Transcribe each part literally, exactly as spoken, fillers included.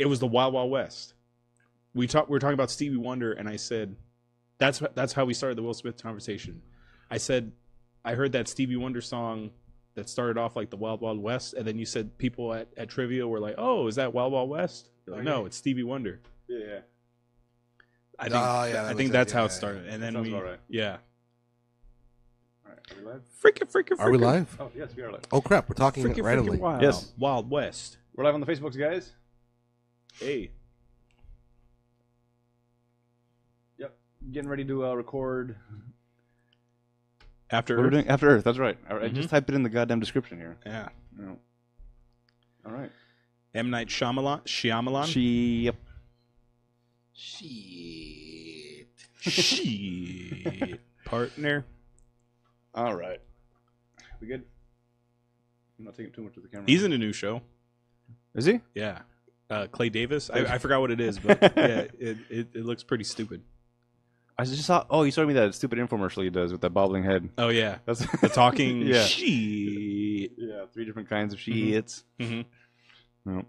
It was the Wild Wild West. We talked. We were talking about Stevie Wonder, and I said, "That's that's how we started the Will Smith conversation." I said, "I heard that Stevie Wonder song that started off like the Wild Wild West," and then you said people at, at trivia were like, "Oh, is that Wild Wild West?" You're like, "No, it's Stevie Wonder." Yeah. I think. Oh, yeah, that I think that's it. how yeah, it started, yeah. and then Sounds we. All right. Yeah. All right, are we live? Freaking, freaking, freaking. Are we live? Oh yes, we are live. Oh crap, we're talking freaking, randomly. Freaking wild. Yes, Wild West. We're live on the Facebooks, guys. Hey. Yep. Getting ready to uh, record. After Earth. We're doing After Earth, that's right. I, mm-hmm. I just typed it in the goddamn description here. Yeah. yeah. All right. M Night Shyamalan. Shyamalan. She. Yep. Shit. Shit. Partner. All right. We good? I'm not taking too much of the camera. He's in a new show. Is he? Yeah. Uh, Clay Davis. I, I forgot what it is, but yeah, it, it, it looks pretty stupid. I just saw. Oh, you showed me that stupid infomercial he does with that bobbling head. Oh yeah, that's the talking yeah. sheet. Yeah, three different kinds of sheets. Mm-hmm. Mm-hmm. No. All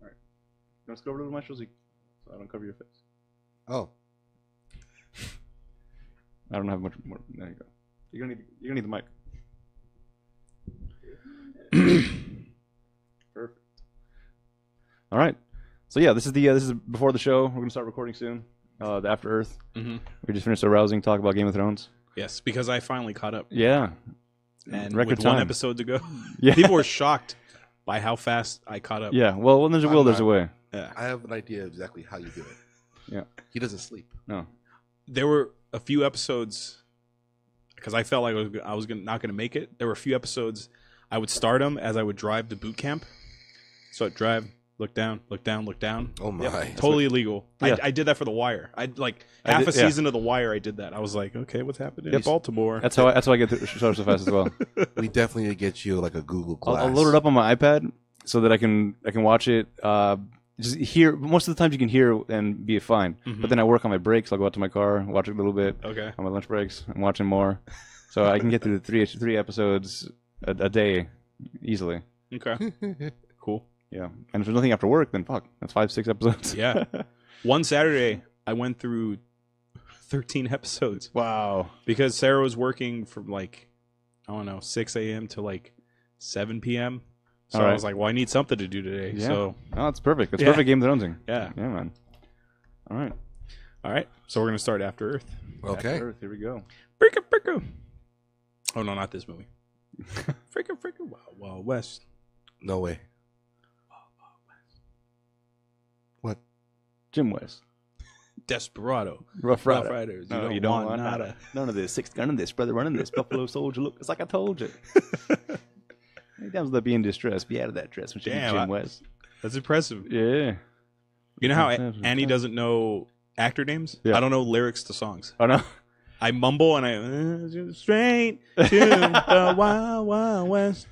right, you want to go over to my show so I don't cover your face? Oh, I don't have much more. There you go. You're gonna need. You're gonna need the mic. Perfect. All right. So yeah, this is the uh, this is before the show. We're gonna start recording soon. Uh, the After Earth. Mm-hmm. We just finished a rousing talk about Game of Thrones. Yes, because I finally caught up. Yeah, and Record with time. one episode to go, yeah. people were shocked by how fast I caught up. Yeah, well, when there's a will, I'm there's not, a way. Yeah. I have an idea of exactly how you do it. Yeah, he doesn't sleep. No, there were a few episodes because I felt like I was, I was gonna, not going to make it. There were a few episodes I would start them as I would drive to boot camp. So I'd drive. Look down, look down, look down. Oh, my. Yep. Totally what... illegal. Yeah. I, I did that for The Wire. I Like, half I did, a season yeah. of The Wire, I did that. I was like, okay, what's happening yep. in Baltimore? That's how I, that's how I get through shows so fast as well. We definitely need to get you, like, a Google Glass. I'll, I'll load it up on my iPad so that I can I can watch it. Uh, just hear. Most of the times you can hear and be fine. Mm-hmm. But then I work on my breaks. I'll go out to my car, watch it a little bit. Okay. On my lunch breaks, I'm watching more. So I can get through the three, three episodes a, a day easily. Okay. Cool. Yeah, and if there's nothing after work, then fuck, that's five, six episodes. Yeah, one Saturday I went through thirteen episodes. Wow! Because Sarah was working from like I don't know six A M to like seven P M So right. I was like, well, I need something to do today. Yeah. So oh, that's perfect. That's yeah. perfect Game of Thronesing. Yeah, yeah, man. All right, all right. So we're gonna start After Earth. Okay. After Earth. Here we go. Freaking freaking. Oh no, not this movie. Freaking freaking Wild Wild West. No way. Jim West, Desperado, Rough, Rider. Rough Riders. You no, don't you don't want nada. None of this. Six gun in this, brother running this. Buffalo Soldier, look, it's like I told you. That was the be in distress. Be out of that dress. When she Damn, Jim I, West. That's impressive. Yeah. You know how that's Annie doesn't know actor names? Yeah. I don't know lyrics to songs. Oh no. I mumble and I straight to the Wild Wild West.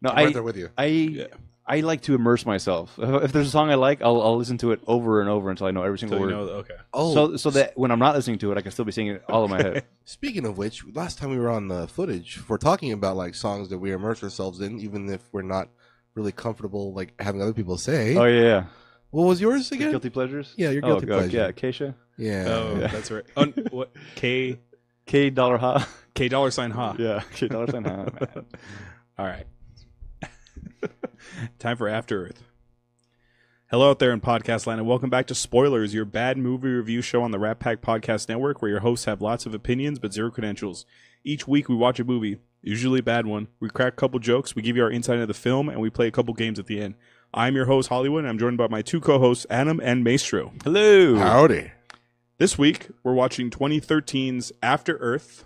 No, I'm I, right there with you. I. Yeah. I like to immerse myself. If there's a song I like, I'll, I'll listen to it over and over until I know every single until word. You know, okay. Oh, so so that when I'm not listening to it, I can still be singing it all in my head. Speaking of which, last time we were on the footage, we're talking about like songs that we immerse ourselves in, even if we're not really comfortable like having other people say. Oh yeah. What was yours again? The guilty pleasures. Yeah, your guilty oh, pleasure. Yeah, Keisha. Yeah. Oh, yeah. That's right. Oh, what K K dollar ha K dollar sign ha. Yeah, K dollar sign ha. Man. All right. Time for After Earth. Hello out there in podcast land, and welcome back to Spoilers, your bad movie review show on the Rat Pack Podcast Network, where your hosts have lots of opinions but zero credentials. Each week we watch a movie, usually a bad one. We crack a couple jokes, we give you our insight into the film, and we play a couple games at the end. I'm your host, Hollywood, and I'm joined by my two co-hosts, Adam and Maestro. Hello. Howdy. This week, we're watching twenty thirteen's After Earth.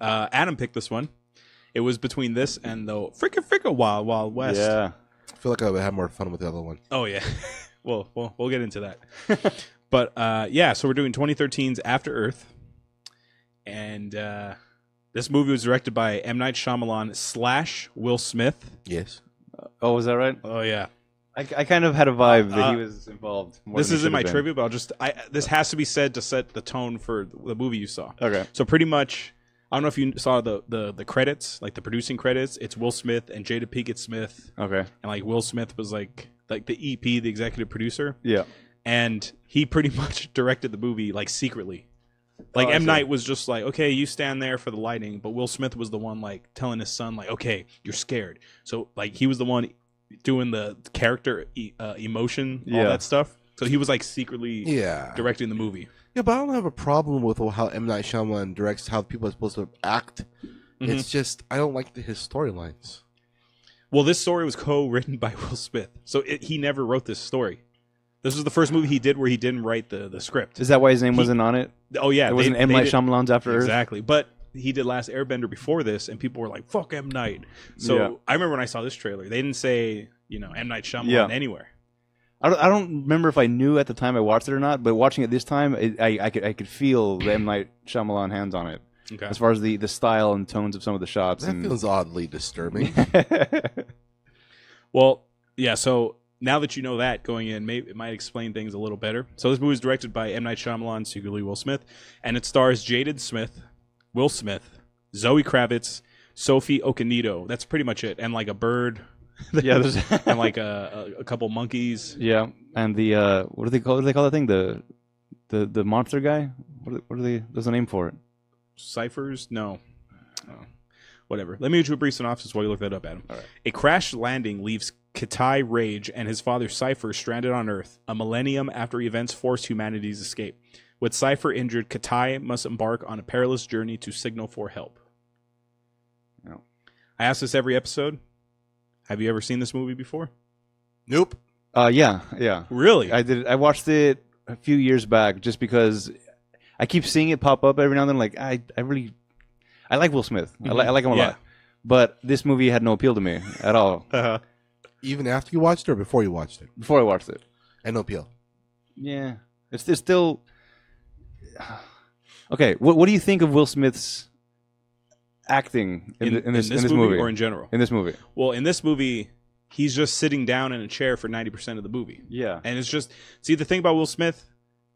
Uh, Adam picked this one. It was between this and the freaking freaking Wild Wild West. Yeah, I feel like I would have more fun with the other one. Oh yeah, well, well, we'll get into that. But uh, yeah, so we're doing twenty thirteen's After Earth, and uh, this movie was directed by M Night Shyamalan slash Will Smith. Yes. Uh, oh, was that right? Oh yeah. I, I kind of had a vibe that uh, he was involved. More this isn't my been. trivia, but I'll just I, this has to be said to set the tone for the movie you saw. Okay. So pretty much. I don't know if you saw the, the, the credits, like the producing credits. It's Will Smith and Jada Pinkett Smith. Okay. And like Will Smith was like like the E P, the executive producer. Yeah. And he pretty much directed the movie like secretly. Like, oh, M. Night was just like, okay, you stand there for the lighting, but Will Smith was the one like telling his son like, okay, you're scared. So like he was the one doing the character e uh, emotion, all yeah. that stuff. So he was like secretly yeah. directing the movie. Yeah, but I don't have a problem with how M. Night Shyamalan directs how people are supposed to act. Mm-hmm. It's just I don't like the, his storylines. Well, this story was co-written by Will Smith, so it, he never wrote this story. This was the first movie he did where he didn't write the, the script. Is that why his name he, wasn't on it? Oh, yeah. It they, wasn't M. Night Shyamalan's After Earth? Exactly. But he did Last Airbender before this, and people were like, fuck M. Night. So yeah. I remember when I saw this trailer, they didn't say, you know, M. Night Shyamalan yeah. anywhere. I don't, I don't remember if I knew at the time I watched it or not, but watching it this time, it, I, I, could, I could feel the M. Night Shyamalan hands on it. Okay. As far as the, the style and tones of some of the shots. That and... feels oddly disturbing. Well, yeah, so... Now that you know that going in, maybe it might explain things a little better. So this movie is directed by M. Night Shyamalan, secretly Will Smith, and it stars Jaden Smith, Will Smith, Zoe Kravitz, Sophie Okonedo. That's pretty much it. And like a bird, yeah, there's... and like a, a couple monkeys. Yeah, and the uh, what do they call? What do they call that thing? The the the monster guy. What are, what are they? There's a name for it. Ciphers? No. Oh. Whatever. Let me do a brief synopsis while you look that up, Adam. All right. A crash landing leaves Kitai Rage and his father Cipher stranded on Earth, a millennium after events forced humanity's escape. With Cipher injured, Kitai must embark on a perilous journey to signal for help. No. I ask this every episode. Have you ever seen this movie before? Nope. Uh, yeah, yeah. Really? I did. I watched it a few years back just because I keep seeing it pop up every now and then. Like I, I really, I like Will Smith. Mm-hmm. I, li I like him a yeah. lot. But this movie had no appeal to me at all. uh-huh. Even after you watched it or before you watched it? Before I watched it. And no appeal. Yeah. It's, it's still... Okay, what, what do you think of Will Smith's acting in, in, the, in this, in this, in this movie, movie? Or in general? In this movie. Well, in this movie, he's just sitting down in a chair for ninety percent of the movie. Yeah. And it's just... See, the thing about Will Smith,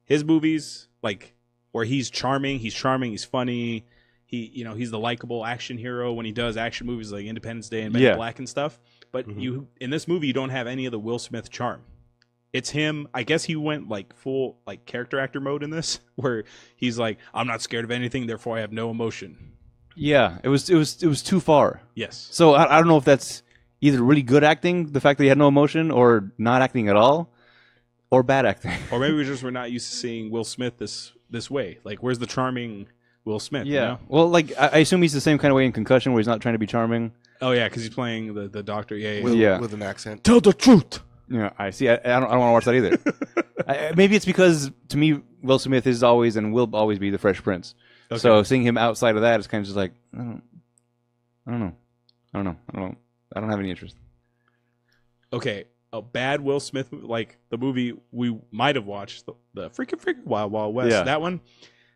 his movies, like, where he's charming, he's charming, he's funny... He, you know, he's the likable action hero when he does action movies like Independence Day and Men in Black and stuff. But mm-hmm. you in this movie, you don't have any of the Will Smith charm. It's him. I guess he went like full like character actor mode in this, where he's like, "I'm not scared of anything, therefore I have no emotion." Yeah, it was it was it was too far. Yes. So I, I don't know if that's either really good acting, the fact that he had no emotion, or not acting at all, or bad acting, or maybe we just were not used to seeing Will Smith this this way. Like, where's the charming Will Smith? Yeah. You know? Well, like I assume he's the same kind of way in Concussion, where he's not trying to be charming. Oh yeah, because he's playing the the doctor. Yeah, yeah, with, yeah. with an accent. Tell the truth. Yeah, I see. I, I don't. I don't want to watch that either. I, maybe it's because to me, Will Smith is always and will always be the Fresh Prince. Okay. So seeing him outside of that is kind of just like I don't. I don't know. I don't know. I don't. Know. I don't have any interest. Okay, a bad Will Smith movie, like the movie we might have watched, the, the freaking freaking Wild Wild West. Yeah. That one.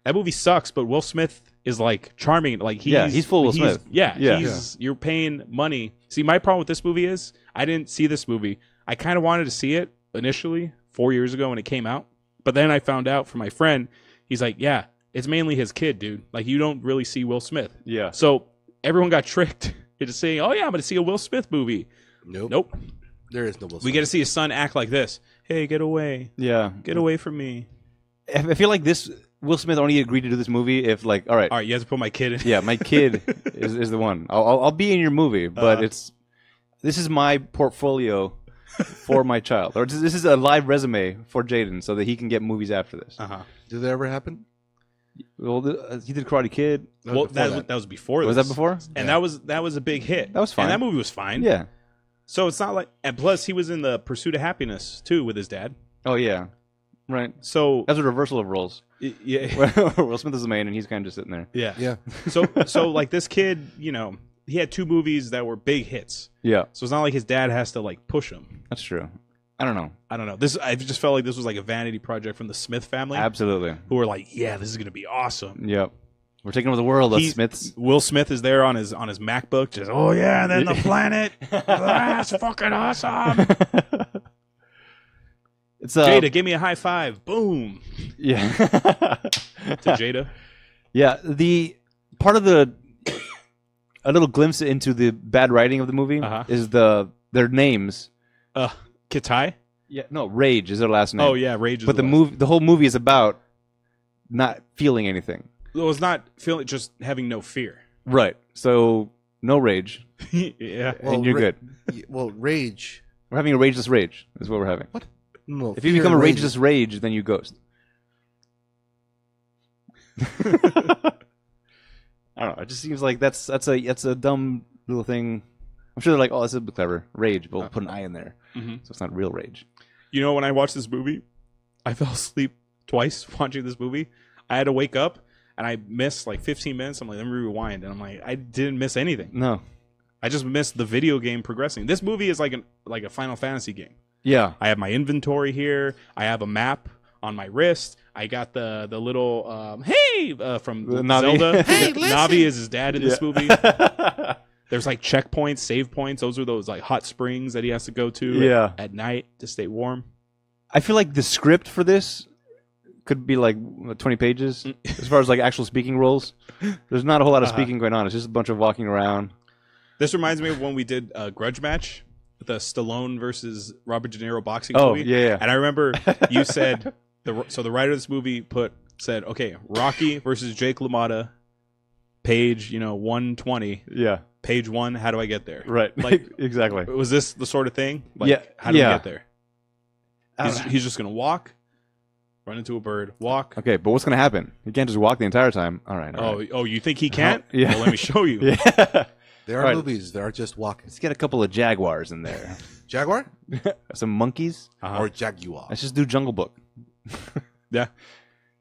That movie sucks, but Will Smith is like charming. Like he's, yeah, he's full Will he's, Smith. Yeah, yeah. He's, yeah, you're paying money. See, my problem with this movie is I didn't see this movie. I kind of wanted to see it initially four years ago when it came out, but then I found out from my friend. He's like, yeah, it's mainly his kid, dude. Like you don't really see Will Smith. Yeah. So everyone got tricked into saying, oh yeah, I'm gonna see a Will Smith movie. Nope. Nope. There is no Will Smith. We get to see his son act like this. Hey, get away. Yeah. Get away from me. I feel like this. Will Smith only agreed to do this movie if, like, all right, all right, you have to put my kid in. Yeah, my kid is is the one. I'll I'll be in your movie, but uh, it's this is my portfolio for my child, or this is a live resume for Jaden, so that he can get movies after this. Uh huh. Did that ever happen? Well, the, uh, he did Karate Kid. That well, that, that. that was before. This. Was that before? And yeah. that was that was a big hit. That was fine. And that movie was fine. Yeah. So it's not like, and plus he was in The Pursuit of Happiness too with his dad. Oh yeah. Right. So that's a reversal of roles. Yeah. Will Smith is the main and he's kind of just sitting there. Yeah. Yeah. so so like this kid, you know, he had two movies that were big hits. Yeah. So it's not like his dad has to like push him. That's true. I don't know. I don't know. This I just felt like this was like a vanity project from the Smith family. Absolutely. Who were like, yeah, this is going to be awesome. Yep. We're taking over the world. He, Smith's. Will Smith is there on his on his MacBook just, "Oh yeah, and then the planet. That's fucking awesome." It's, uh, Jada, give me a high five. Boom. Yeah. To Jada. Yeah. The part of the a little glimpse into the bad writing of the movie uh-huh. is the their names. Uh, Kitai? Yeah, no, Rage is her last name. Oh yeah, Rage. Is but the, the movie, the whole movie is about not feeling anything. Well, it's not feeling, just having no fear. Right. So no rage. Yeah, well, and you're good. Well, rage. We're having a rageless rage. Is what we're having. What? No, if you become a rageless rage, then you ghost. I don't know. It just seems like that's that's a that's a dumb little thing. I'm sure they're like, oh, this is clever. Rage, but we'll put an I in there. Mm-hmm. So it's not real rage. You know, when I watched this movie, I fell asleep twice watching this movie. I had to wake up, and I missed like fifteen minutes. I'm like, let me rewind. And I'm like, I didn't miss anything. No. I just missed the video game progressing. This movie is like, an, like a Final Fantasy game. Yeah. I have my inventory here. I have a map on my wrist. I got the the little, um, hey, uh, from Navi. Zelda. Hey, listen. Navi is his dad in this yeah. movie. There's like checkpoints, save points. Those are those like hot springs that he has to go to yeah. at, at night to stay warm. I feel like the script for this could be like twenty pages as far as like actual speaking roles. There's not a whole lot of uh-huh. speaking going on. It's just a bunch of walking around. This reminds me of when we did a grudge match with the Stallone versus Robert De Niro boxing oh, movie. Oh, yeah, yeah. And I remember you said, the, so the writer of this movie put said, okay, Rocky versus Jake LaMotta, page, you know, one twenty. Yeah. Page one, how do I get there? Right. Like exactly. Was this the sort of thing? Like, yeah. How do yeah. we get there? He's, he's just going to walk, run into a bird, walk. Okay, but what's going to happen? He can't just walk the entire time. All right. All oh, right. oh, you think he can't? Uh-huh. Yeah. Well, let me show you. Yeah. There are right. movies that are just walking. Let's get a couple of jaguars in there. Jaguar? Some monkeys? Uh-huh. Or jaguar. Let's just do Jungle Book. Yeah.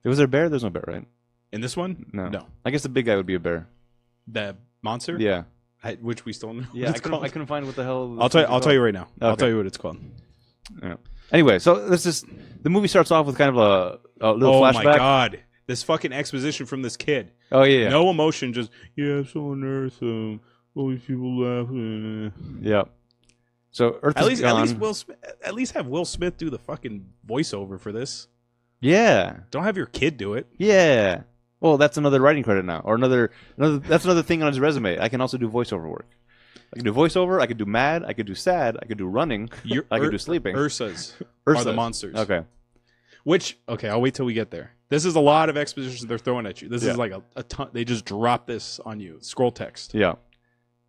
Was there a bear? There's no bear, right? In this one? No. No. I guess the big guy would be a bear. The monster? Yeah. I, which we still know. Yeah, I couldn't, I couldn't find what the hell. I'll tell. You, I'll called. tell you right now. Okay. I'll tell you what it's called. Yeah. Anyway, so this is the movie starts off with kind of a, a little oh flashback. Oh my god! This fucking exposition from this kid. Oh yeah. No yeah. emotion, just yeah. So on Earth, um, all these people laughing. Yeah. So Earth at is least, gone. At least Will Smith, at least have Will Smith do the fucking voiceover for this. Yeah. Don't have your kid do it. Yeah. Well, that's another writing credit now, or another, another. That's another thing on his resume. I can also do voiceover work. I can do voiceover. I could do mad. I could do sad. I could do running. Your, I could Ur do sleeping. Ursas, Ursas are the monsters. Okay. Which okay, I'll wait till we get there. This is a lot of exposition they're throwing at you. This yeah. is like a, a ton. They just drop this on you. Scroll text. Yeah.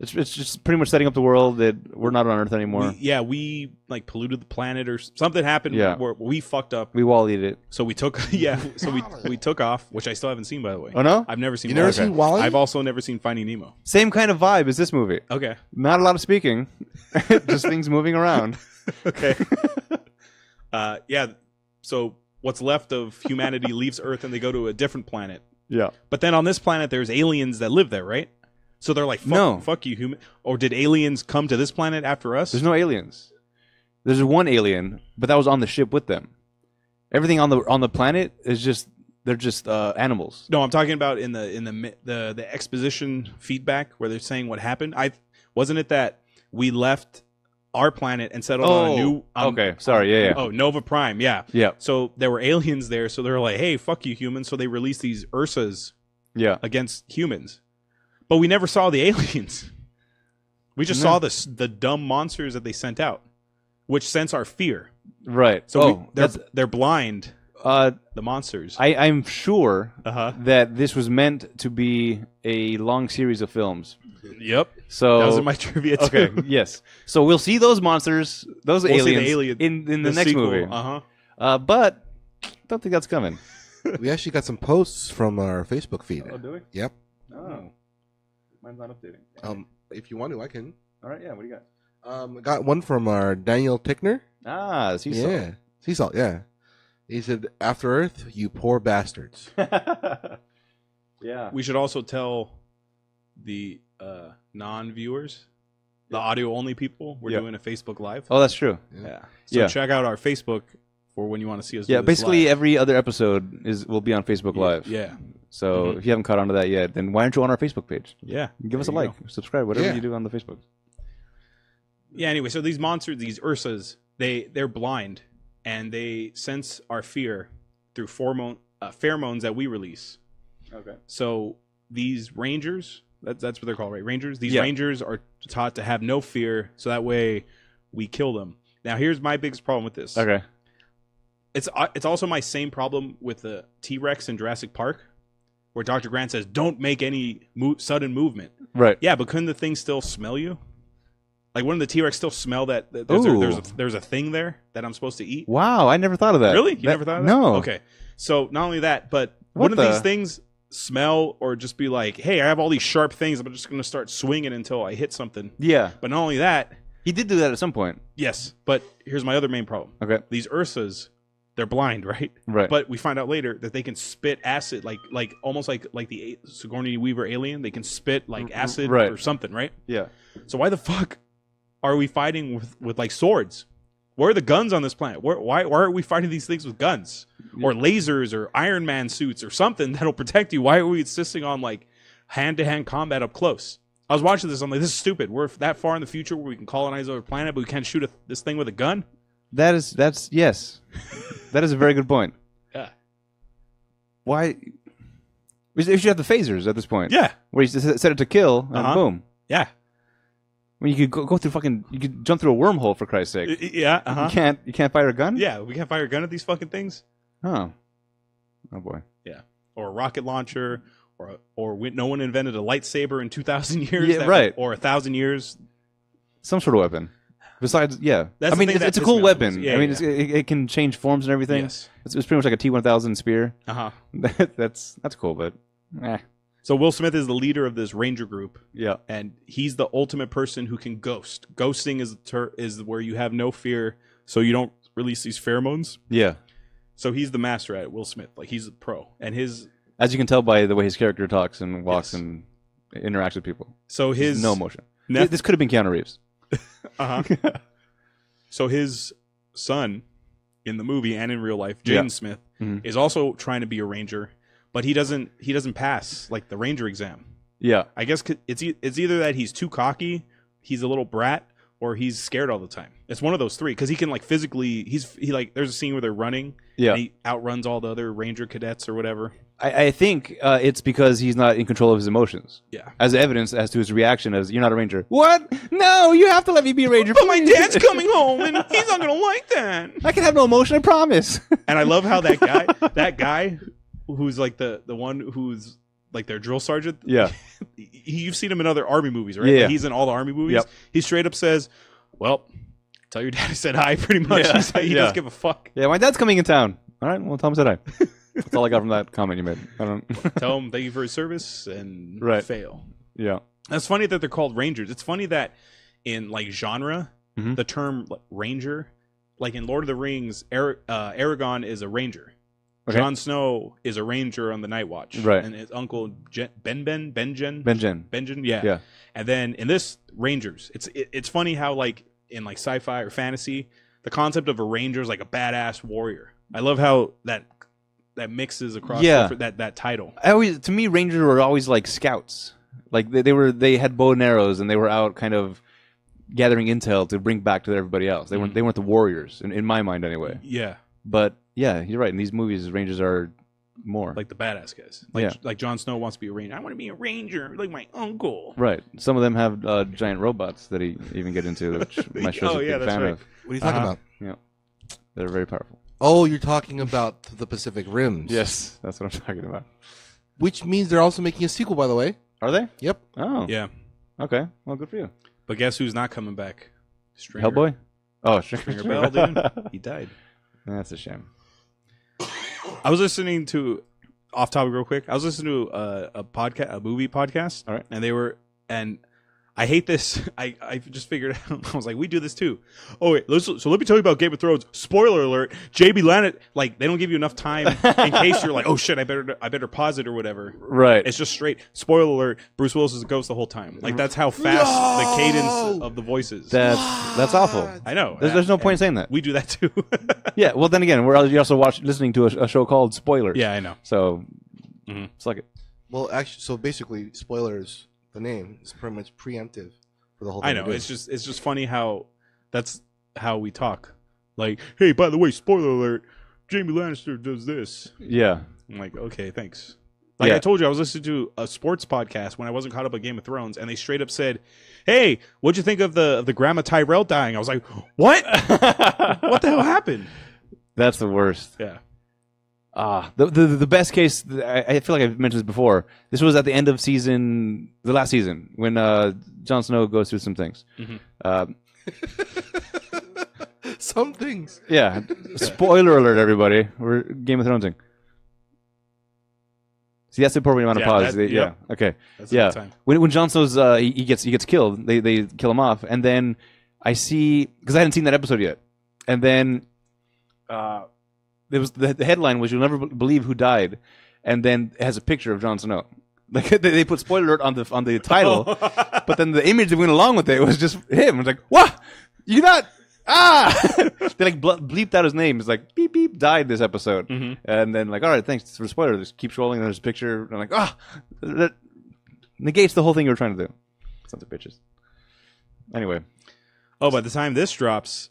It's it's just pretty much setting up the world that we're not on Earth anymore. We, yeah, we like polluted the planet or something happened. Yeah. where we fucked up. We wall-eated it. So we took yeah. So we we took off, which I still haven't seen, by the way. Oh no, I've never seen. You never seen Wall-E? I've also never seen Finding Nemo. Same kind of vibe as this movie. Okay, not a lot of speaking, just things moving around. Okay. uh, yeah. So what's left of humanity leaves Earth and they go to a different planet. Yeah. But then on this planet, there's aliens that live there, right? So they're like, fuck, no. fuck you, human. Or did aliens come to this planet after us? There's no aliens. There's one alien, but that was on the ship with them. Everything on the on the planet is just they're just uh, animals. No, I'm talking about in the in the the the exposition feedback where they're saying what happened. I wasn't it that we left our planet and settled oh, on a new. Um, okay, sorry, yeah, yeah. Oh, Nova Prime, yeah, yeah. So there were aliens there, so they're like, hey, fuck you, humans. So they released these Ursas, yeah, against humans. But we never saw the aliens. We just no. saw the the dumb monsters that they sent out, which sense our fear. Right. So oh, we, they're they're blind. Uh, the monsters. I, I'm sure uh-huh. that this was meant to be a long series of films. Yep. So those are my trivia. Too. Okay. Yes. So we'll see those monsters, those we'll aliens, alien, in in the, the next sequel. Movie. Uh-huh. Uh, but don't think that's coming. We actually got some posts from our Facebook feed. Oh, do we? Yep. Oh. Mine's not updating. Um, if you want to, I can. All right, yeah. What do you got? Um, got one from our Daniel Tickner. Ah, sea salt. Yeah, sea salt. Yeah. He said, "After Earth, you poor bastards." Yeah. We should also tell the uh, non-viewers, the yeah. audio-only people, we're yeah. doing a Facebook Live. Oh, that's true. Yeah. yeah. So yeah. check out our Facebook for when you want to see us. Yeah. Do this basically, live. every other episode is will be on Facebook Live. Yeah. yeah. So mm-hmm. if you haven't caught on to that yet, then why aren't you on our Facebook page? Yeah. Give us a like, go. subscribe, whatever yeah. you do on the Facebook. Yeah, anyway, so these monsters, these Ursas, they, they're blind, and they sense our fear through pheromone, uh, pheromones that we release. Okay. So these rangers, that, that's what they're called, right? Rangers? These yeah. rangers are taught to have no fear, so that way we kill them. Now, here's my biggest problem with this. Okay. It's it's also my same problem with the T-Rex in Jurassic Park, where Doctor Grant says, don't make any mo- sudden movement. Right. Yeah, but couldn't the thing still smell you? Like, wouldn't the T-Rex still smell that there's, a, there's, a, there's a thing there that I'm supposed to eat? Wow, I never thought of that. Really? You that, never thought of that? No. Okay. So, not only that, but what one the? of these things smell or just be like, hey, I have all these sharp things. I'm just going to start swinging until I hit something. Yeah. But not only that. He did do that at some point. Yes, but here's my other main problem. Okay. These Ursas, they're blind, right? Right. But we find out later that they can spit acid, like like almost like like the Sigourney Weaver alien. They can spit like acid right. or something, right? Yeah. So why the fuck are we fighting with, with like swords? Where are the guns on this planet? Where, why why are we fighting these things with guns or lasers or Iron Man suits or something that'll protect you? Why are we insisting on like hand to hand combat up close? I was watching this. I'm like, this is stupid. We're that far in the future where we can colonize other planet, but we can't shoot a, this thing with a gun. That is that's yes. That is a very good point. Yeah. Why? You should have the phasers at this point. Yeah. Where you set it to kill and uh-huh. boom. Yeah. I mean, you could go, go through fucking. You could jump through a wormhole for Christ's sake. Yeah. Uh-huh. You can't. You can't fire a gun. Yeah, we can't fire a gun at these fucking things. Oh. Oh boy. Yeah. Or a rocket launcher, or or we, no one invented a lightsaber in two thousand years. Yeah. Right. Would, or a thousand years. Some sort of weapon. Besides, yeah, That's I mean, it's, it's a cool weapon. Yeah, I mean, yeah. it's, it, it can change forms and everything. Yes. It's, it's pretty much like a T one thousand spear. Uh-huh. that's that's cool, but eh. So Will Smith is the leader of this ranger group. Yeah, and he's the ultimate person who can ghost. Ghosting is ter is where you have no fear, so you don't release these pheromones. Yeah. So he's the master at it, Will Smith. Like he's a pro, and his as you can tell by the way his character talks and walks yes. and interacts with people. So his There's no emotion. This could have been Keanu Reeves. Uh-huh. So his son in the movie and in real life, Jaden yeah. Smith, mm-hmm. is also trying to be a ranger, but he doesn't he doesn't pass like the ranger exam. Yeah. I guess it's it's either that he's too cocky, he's a little brat, or he's scared all the time. It's one of those three, cuz he can like physically he's he like there's a scene where they're running yeah. and he outruns all the other ranger cadets or whatever. I, I think uh, it's because he's not in control of his emotions. Yeah. As evidence as to his reaction as, you're not a ranger. What? No, you have to let me be a ranger. But my dad's coming home, and he's not going to like that. I can have no emotion, I promise. And I love how that guy, that guy who's like the, the one who's like their drill sergeant. Yeah. You've seen him in other army movies, right? Yeah. Like he's in all the army movies. Yep. He straight up says, well, tell your dad I said hi pretty much. Yeah. He's like, he yeah. doesn't give a fuck. Yeah, my dad's coming in town. All right, well, Tom said hi. That's all I got from that comment you made. I don't tell him thank you for his service and right. fail. Yeah, that's funny that they're called rangers. It's funny that in like genre, mm-hmm. the term like, ranger, like in Lord of the Rings, Ar uh, Aragorn is a ranger. Okay. Jon Snow is a ranger on the Night Watch, right? And his uncle Jen Benben Benjen Benjen Benjen, yeah, yeah. And then in this rangers, it's it, it's funny how like in like sci-fi or fantasy, the concept of a ranger is like a badass warrior. I love how that. That mixes across yeah. that that title. I always, to me, rangers were always like scouts. Like they, they were, they had bow and arrows, and they were out kind of gathering intel to bring back to everybody else. They mm. weren't they weren't the warriors in, in my mind anyway. Yeah, but yeah, you're right. In these movies, rangers are more like the badass guys. Like yeah. like Jon Snow wants to be a ranger. I want to be a ranger like my uncle. Right. Some of them have uh, giant robots that he even get into. Which my show's oh a yeah, big that's fan right. of. What are you talking uh, about? Yeah, they're very powerful. Oh, you're talking about the Pacific Rims. Yes, that's what I'm talking about. Which means they're also making a sequel, by the way. Are they? Yep. Oh. Yeah. Okay. Well, good for you. But guess who's not coming back? Stringer. Hellboy? Oh, Stringer, Stringer Bell, dude. He died. That's a shame. I was listening to, off topic real quick, I was listening to a, a podcast, a movie podcast. All right. And they were, and I hate this. I, I just figured out. I was like, we do this too. Oh, wait. Let's, so let me tell you about Game of Thrones. Spoiler alert. J B Lannister, like, they don't give you enough time in case you're like, oh, shit, I better I better pause it or whatever. Right. It's just straight. Spoiler alert. Bruce Willis is a ghost the whole time. Like, that's how fast no! the cadence of the voices. That's, that's awful. I know. There's, there's no point in saying that. We do that too. Yeah. Well, then again, we're also watch, listening to a, a show called Spoilers. Yeah, I know. So, mm-hmm. suck it. Well, actually, so basically, Spoilers... The name is pretty much preemptive for the whole thing. I know. It's just it's just funny how that's how we talk. Like, hey, by the way, spoiler alert, Jamie Lannister does this. Yeah. I'm like, okay, thanks. Like yeah. I told you, I was listening to a sports podcast when I wasn't caught up on Game of Thrones, and they straight up said, hey, what'd you think of the, the Grandma Tyrell dying? I was like, what? What the hell happened? That's the worst. Yeah. Uh, the, the the best case, I, I feel like I've mentioned this before, this was at the end of season, the last season, when uh, Jon Snow goes through some things. Mm-hmm. Um, some things. Yeah. Spoiler alert, everybody. We're Game of Thronesing. See, that's the appropriate amount of yeah, pause. That, they, yep. Yeah. Okay. That's yeah. Time. When when Jon Snow's uh, he, he gets he gets killed, they they kill him off, and then I see because I hadn't seen that episode yet, and then uh, it was the, the headline was "You'll never believe who died," and then it has a picture of Jon Snow. Like they, they put spoiler alert on the on the title, oh. But then the image that went along with it was just him. It's like, what? You not? Ah! They like bleeped out his name. It's like beep beep died this episode, mm-hmm. And then like all right, thanks for the spoiler. Just keep scrolling, and there's a picture. And I'm like, ah, that negates the whole thing you were trying to do. Sons of bitches. Anyway, oh, by the time this drops,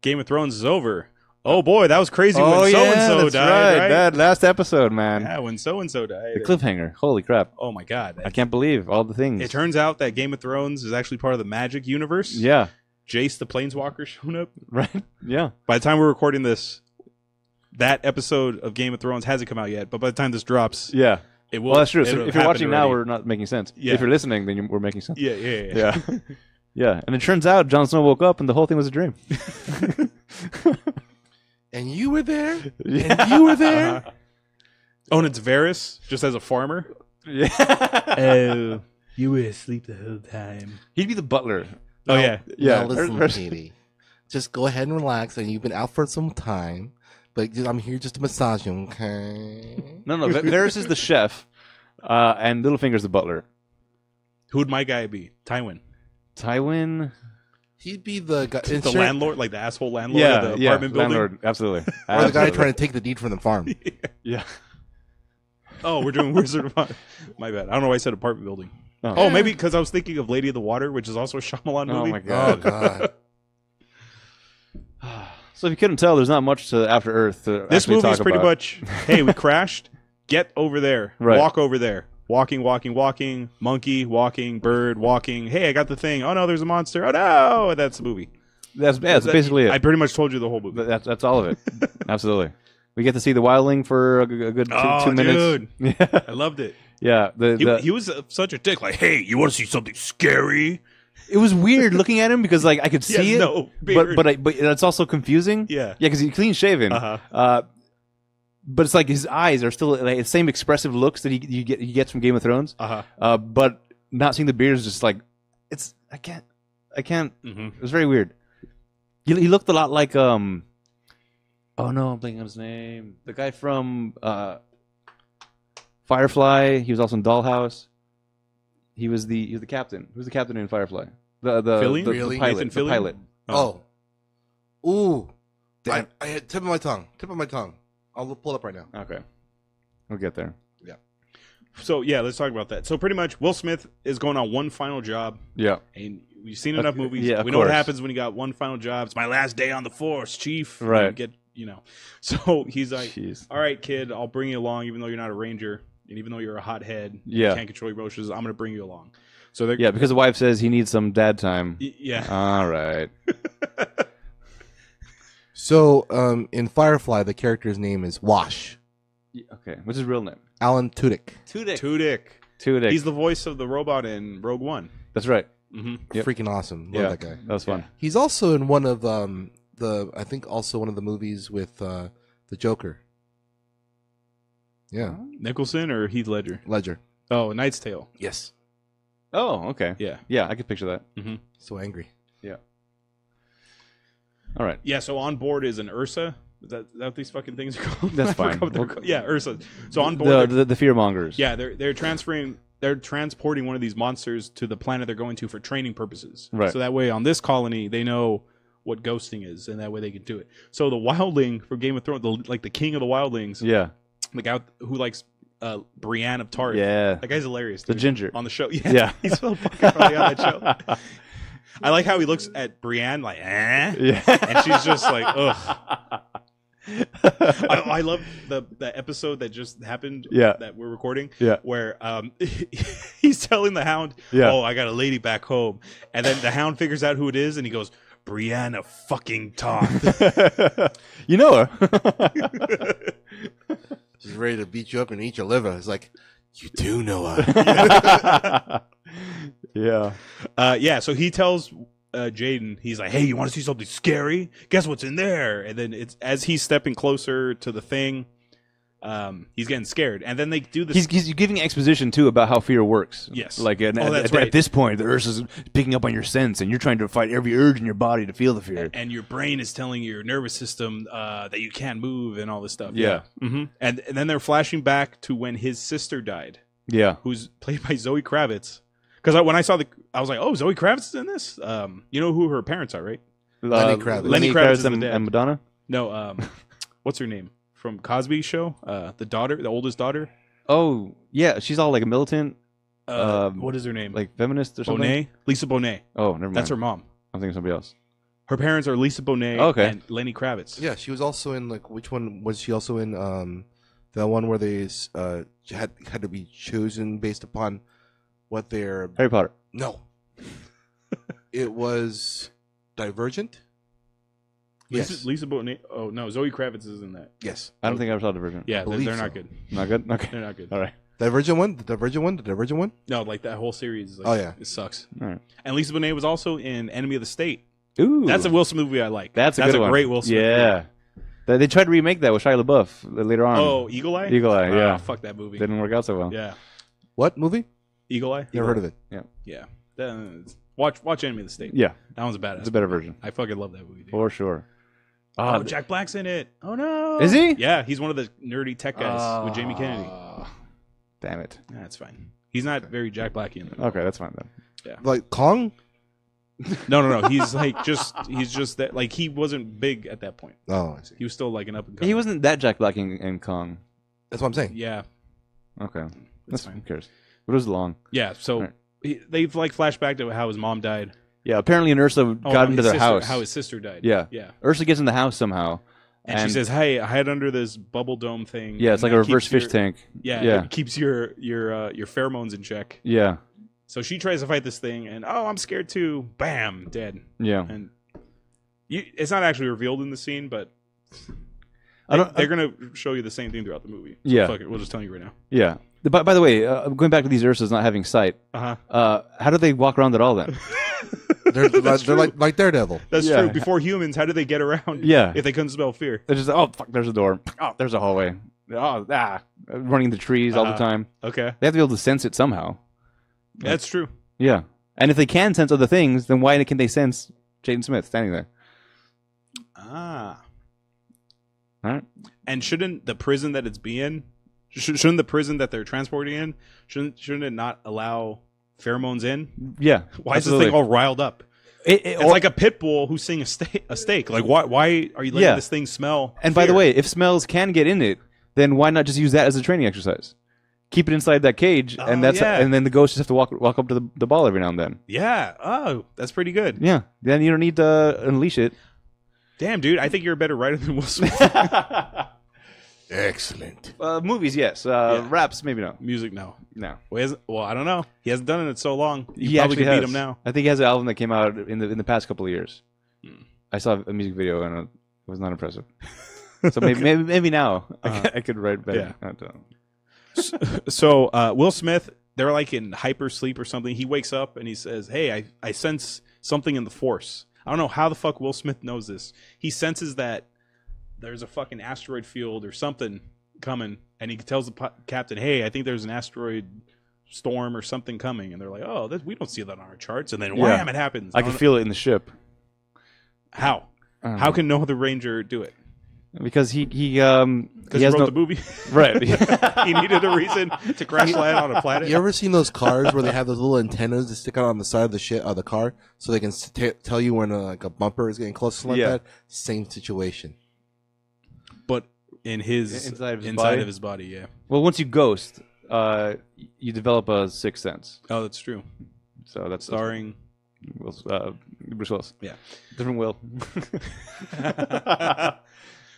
Game of Thrones is over. Oh boy, that was crazy oh, when so and so died. Right. Right? That last episode, man. Yeah, when so and so died. The cliffhanger. Holy crap! Oh my god, I can't believe all the things. It turns out that Game of Thrones is actually part of the Magic universe. Yeah. Jace the Planeswalker showed up. Right. Yeah. By the time we're recording this, that episode of Game of Thrones hasn't come out yet, but by the time this drops, yeah, it will. Well, that's true. So if you're watching already. Now, we're not making sense. Yeah. If you're listening, then you, we're making sense. Yeah, yeah, yeah. Yeah. Yeah. Yeah. And it turns out Jon Snow woke up and the whole thing was a dream. And you were there? Yeah. And you were there? Uh-huh. Oh, and it's Varys just as a farmer? Yeah. Oh, you were asleep the whole time. He'd be the butler. Oh, no, yeah. Yeah. No, listen, Katie. Just go ahead and relax. And you've been out for some time, but I'm here just to massage you, okay? No, no. Varys is the chef, uh, and Littlefinger's the butler. Who'd my guy be? Tywin. Tywin? He'd be the guy. The landlord, like the asshole landlord yeah, of the yeah, apartment building? Landlord, absolutely. Or absolutely. The guy trying to take the deed from the farm. Yeah. Yeah. Oh, we're doing Wizard of Oz. My bad. I don't know why I said apartment building. Oh, oh maybe because I was thinking of Lady of the Water, which is also a Shyamalan movie. Oh, my God. Oh, God. So if you couldn't tell, there's not much to After Earth to This movie is pretty about. much, hey, we crashed. Get over there. Right. Walk over there. Walking, walking, walking. Monkey, walking. Bird, walking. Hey, I got the thing. Oh, no, there's a monster. Oh, no. That's the movie. That's, yeah, that's that, basically it. I pretty much told you the whole movie. That's, that's all of it. Absolutely. We get to see the wildling for a good two, oh, two minutes. Dude. Yeah. I loved it. Yeah, the, he, the, he was such a dick. Like, hey, you want to see something scary? It was weird looking at him because, like, I could see yes, it, no, but but I, but that's also confusing. Yeah, yeah, because he's clean shaven. Uh-huh. Uh, but it's like his eyes are still like, the same expressive looks that he you get he gets from Game of Thrones. Uh-huh. Uh, but not seeing the beard is just like it's. I can't. I can't. Mm-hmm. It was very weird. He, he looked a lot like um. Oh no, I'm blanking on his name. The guy from uh. Firefly. He was also in Dollhouse. He was the he was the captain. Who's the captain in Firefly? The the, Philly? the, really? the pilot. Nathan Fillion? The pilot. Oh. oh. Ooh. Damn. I, I had tip of my tongue. Tip of my tongue. I'll pull it up right now. Okay. We'll get there. Yeah. So yeah, let's talk about that. So pretty much, Will Smith is going on one final job. Yeah. And we've seen enough movies. Yeah, of we know course. What happens when you got one final job. It's my last day on the force, Chief. Right. You get you know. So he's like, Jeez. All right, kid, I'll bring you along, even though you're not a ranger. And even though you're a hothead, yeah. You can't control your emotions, I'm going to bring you along. So yeah, because the wife says he needs some dad time. Y yeah. All right. So um, in Firefly, the character's name is Wash. Yeah, okay. What's his real name? Alan Tudyk. Tudyk. Tudyk. Tudyk. He's the voice of the robot in Rogue One. That's right. Mm-hmm. Yep. Freaking awesome. Love yeah, that guy. That was fun. Yeah. He's also in one of um, the, I think also one of the movies with uh, the Joker. Yeah. Nicholson or Heath Ledger? Ledger. Oh, Knight's Tale. Yes. Oh, okay. Yeah. Yeah, I could picture that. Mm-hmm. So angry. Yeah. All right. Yeah, so on board is an Ursa. Is that, is that what these fucking things are called? That's fine. We'll, called. Yeah, Ursa. So on board. The, the, the fear mongers. Yeah, they're, they're transferring, they're transporting one of these monsters to the planet they're going to for training purposes. Right. So that way on this colony, they know what ghosting is, and that way they can do it. So the wildling for Game of Thrones, the, like the king of the wildlings. Yeah. The guy who likes uh, Brienne of Tarth. Yeah. That guy's hilarious. Dude. The ginger. On the show. Yeah. Yeah. He's so fucking funny on that show. I like how he looks at Brienne like, eh? Yeah. And she's just like, ugh. I, I love the, the episode that just happened yeah. that we're recording yeah. where um, he's telling the Hound, yeah. oh, I got a lady back home. And then the Hound figures out who it is and he goes, Brianna fucking Toth. You know her. She's ready to beat you up and eat your liver. It's like, you do know her. Yeah. Uh, yeah, so he tells... Uh, Jaden, he's like, hey, you want to see something scary? Guess what's in there? And then it's as he's stepping closer to the thing, um, he's getting scared. And then they do this. He's, he's giving exposition too about how fear works. Yes, like an, oh, that's at, right. at this point, the Ursa is picking up on your sense, and you're trying to fight every urge in your body to feel the fear. And, and your brain is telling your nervous system uh, that you can't move and all this stuff. Yeah, yeah. Mm-hmm. and, and then they're flashing back to when his sister died. Yeah, who's played by Zoe Kravitz. Because I, when I saw the, I was like, "Oh, Zoe Kravitz is in this." Um, you know who her parents are, right? Uh, Lenny Kravitz. Lenny Kravitz, Kravitz and, and Madonna. No, um, what's her name from Cosby Show? Uh, the daughter, the oldest daughter. Oh yeah, she's all like a militant. Uh, um, what is her name? Like feminist or something. Bonet, Lisa Bonet. Oh, never mind. That's her mom. I'm thinking somebody else. Her parents are Lisa Bonet oh, okay. and Lenny Kravitz. Yeah, she was also in like which one was she also in? Um, the one where they uh had had to be chosen based upon. What their Harry Potter? No, it was Divergent. Yes, Lisa, Lisa Bonet. Oh no, Zoe Kravitz is in that. Yes, I don't think I ever saw Divergent. Yeah, they're, they're not so. good. Not good. Okay, they're not good. All right, Divergent one, the Divergent one, the Divergent one. No, like that whole series. Like, oh yeah, it sucks. All right. And Lisa Bonet was also in Enemy of the State. Ooh, that's a Will Smith movie I like. That's a that's good a one. great Will Smith. Yeah, movie. They tried to remake that with Shia LaBeouf later on. Oh, Eagle Eye. Eagle Eye. Yeah, oh, fuck that movie. Didn't work out so well. Yeah. What movie? Eagle Eye? Never heard of it. Yeah. Yeah. Then, watch watch Enemy of the State. Yeah. That one's a badass. It's a better movie. version. I fucking love that movie, dude. For sure. Uh, oh, Jack Black's in it. Oh, no. Is he? Yeah. He's one of the nerdy tech guys uh, with Jamie Kennedy. Damn it. That's nah, fine. He's not very Jack Blacky in it. Okay, that's fine, then. Yeah. Like Kong? No, no, no. He's like just, he's just that, like he wasn't big at that point. Oh, I see. He was still like an up and coming. He wasn't that Jack Black in, in Kong. That's what I'm saying. Yeah. Okay. That's, that's fine. Who cares? It was long. Yeah, so right. he, they've like flashed back to how his mom died. Yeah, apparently an Ursa oh, got into their sister, house. How his sister died. Yeah. yeah. Ursa gets in the house somehow. And, and she says, hey, hide under this bubble dome thing. Yeah, it's like a reverse fish your, tank. Yeah, yeah, it keeps your your uh, your pheromones in check. Yeah. So she tries to fight this thing, and oh, I'm scared too. Bam, dead. Yeah. And you, it's not actually revealed in the scene, but I don't, they, they're going to show you the same thing throughout the movie. So yeah. Fuck it, we'll just tell you right now. Yeah. By, by the way, uh, going back to these Ursas not having sight, uh-huh. uh, how do they walk around at all then? they're like, they're like, like Daredevil. That's yeah. true. Before humans, how do they get around yeah. if they couldn't spell fear? They're just like, oh, fuck, there's a door. Oh, there's a hallway. Oh, ah, running into trees uh, all the time. Okay. They have to be able to sense it somehow. Like, that's true. Yeah. And if they can sense other things, then why can they sense Jaden Smith standing there? Ah. All right. And shouldn't the prison that it's being... Shouldn't the prison that they're transporting in, shouldn't shouldn't it not allow pheromones in? Yeah. Why absolutely. is this thing all riled up? It, it, it's or, like a pit bull who's seeing a, ste a steak. Like, why Why are you letting yeah. this thing smell And fear? By the way, if smells can get in it, then why not just use that as a training exercise? Keep it inside that cage, oh, and that's yeah. and then the ghosts just have to walk walk up to the, the ball every now and then. Yeah. Oh, that's pretty good. Yeah. Then you don't need to unleash it. Damn, dude. I think you're a better writer than Will Smith. Excellent. Uh, movies, yes. Uh, yeah. Raps, maybe no. Music, no. No. Well, well, I don't know. He hasn't done it in so long. You he probably can has. beat him now. I think he has an album that came out in the in the past couple of years. Mm. I saw a music video and it was not impressive. So maybe maybe, maybe now uh, I, I could write better. Yeah. I don't know. So uh, Will Smith, they're like in hyper sleep or something. He wakes up and he says, "Hey, I I sense something in the Force." I don't know how the fuck Will Smith knows this. He senses that. There's a fucking asteroid field or something coming, and he tells the captain, "Hey, I think there's an asteroid storm or something coming." And they're like, "Oh, that, we don't see that on our charts." And then, yeah. wham, it happens. I, I can feel it in the ship. How? How know. can no other ranger do it? Because he he um he, he wrote no... the movie, right? He needed a reason to crash land on a planet. You ever seen those cars where they have those little antennas that stick out on the side of the shit of the car, so they can t tell you when a, like a bumper is getting close to like yeah. that? Same situation. But in his inside, of his, inside of his body, yeah. Well, once you ghost, uh, you develop a sixth sense. Oh, that's true. So that's starring Will, uh, Bruce Willis. Yeah, different Will.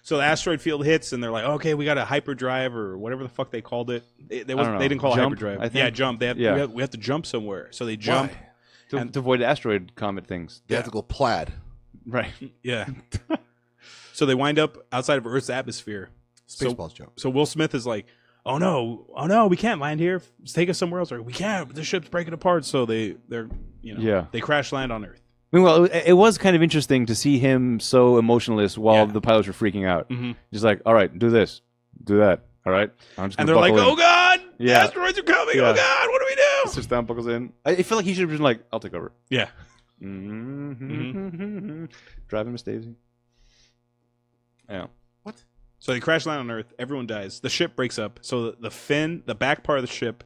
So the asteroid field hits, and they're like, okay, we got a hyperdrive or whatever the fuck they called it. It they, wasn't, they didn't call jump, it hyperdrive. Yeah, jump. They have, yeah. We, have, we have to jump somewhere. So they jump. To, and, to avoid asteroid comet things. They yeah. have to go plaid. Right. Yeah. So they wind up outside of Earth's atmosphere. Spaceballs so, jump. So Will Smith is like, oh no, oh no, we can't land here. Let's take us somewhere else. Or, we can't. The ship's breaking apart. So they, they're, you know, yeah. they crash land on Earth. Meanwhile, it was kind of interesting to see him so emotionless while yeah. the pilots were freaking out. Mm-hmm. Just like, all right, do this, do that. All right, I'm just. And they're like, in. "Oh God, yeah. asteroids are coming! Yeah. Oh God, what do we do?" Sits down, buckles in. I feel like he should have been like, "I'll take over." Yeah. Mm-hmm. Mm-hmm. Driving Miss Daisy. Yeah. What? So they crash land on Earth. Everyone dies. The ship breaks up. So the, the fin, the back part of the ship.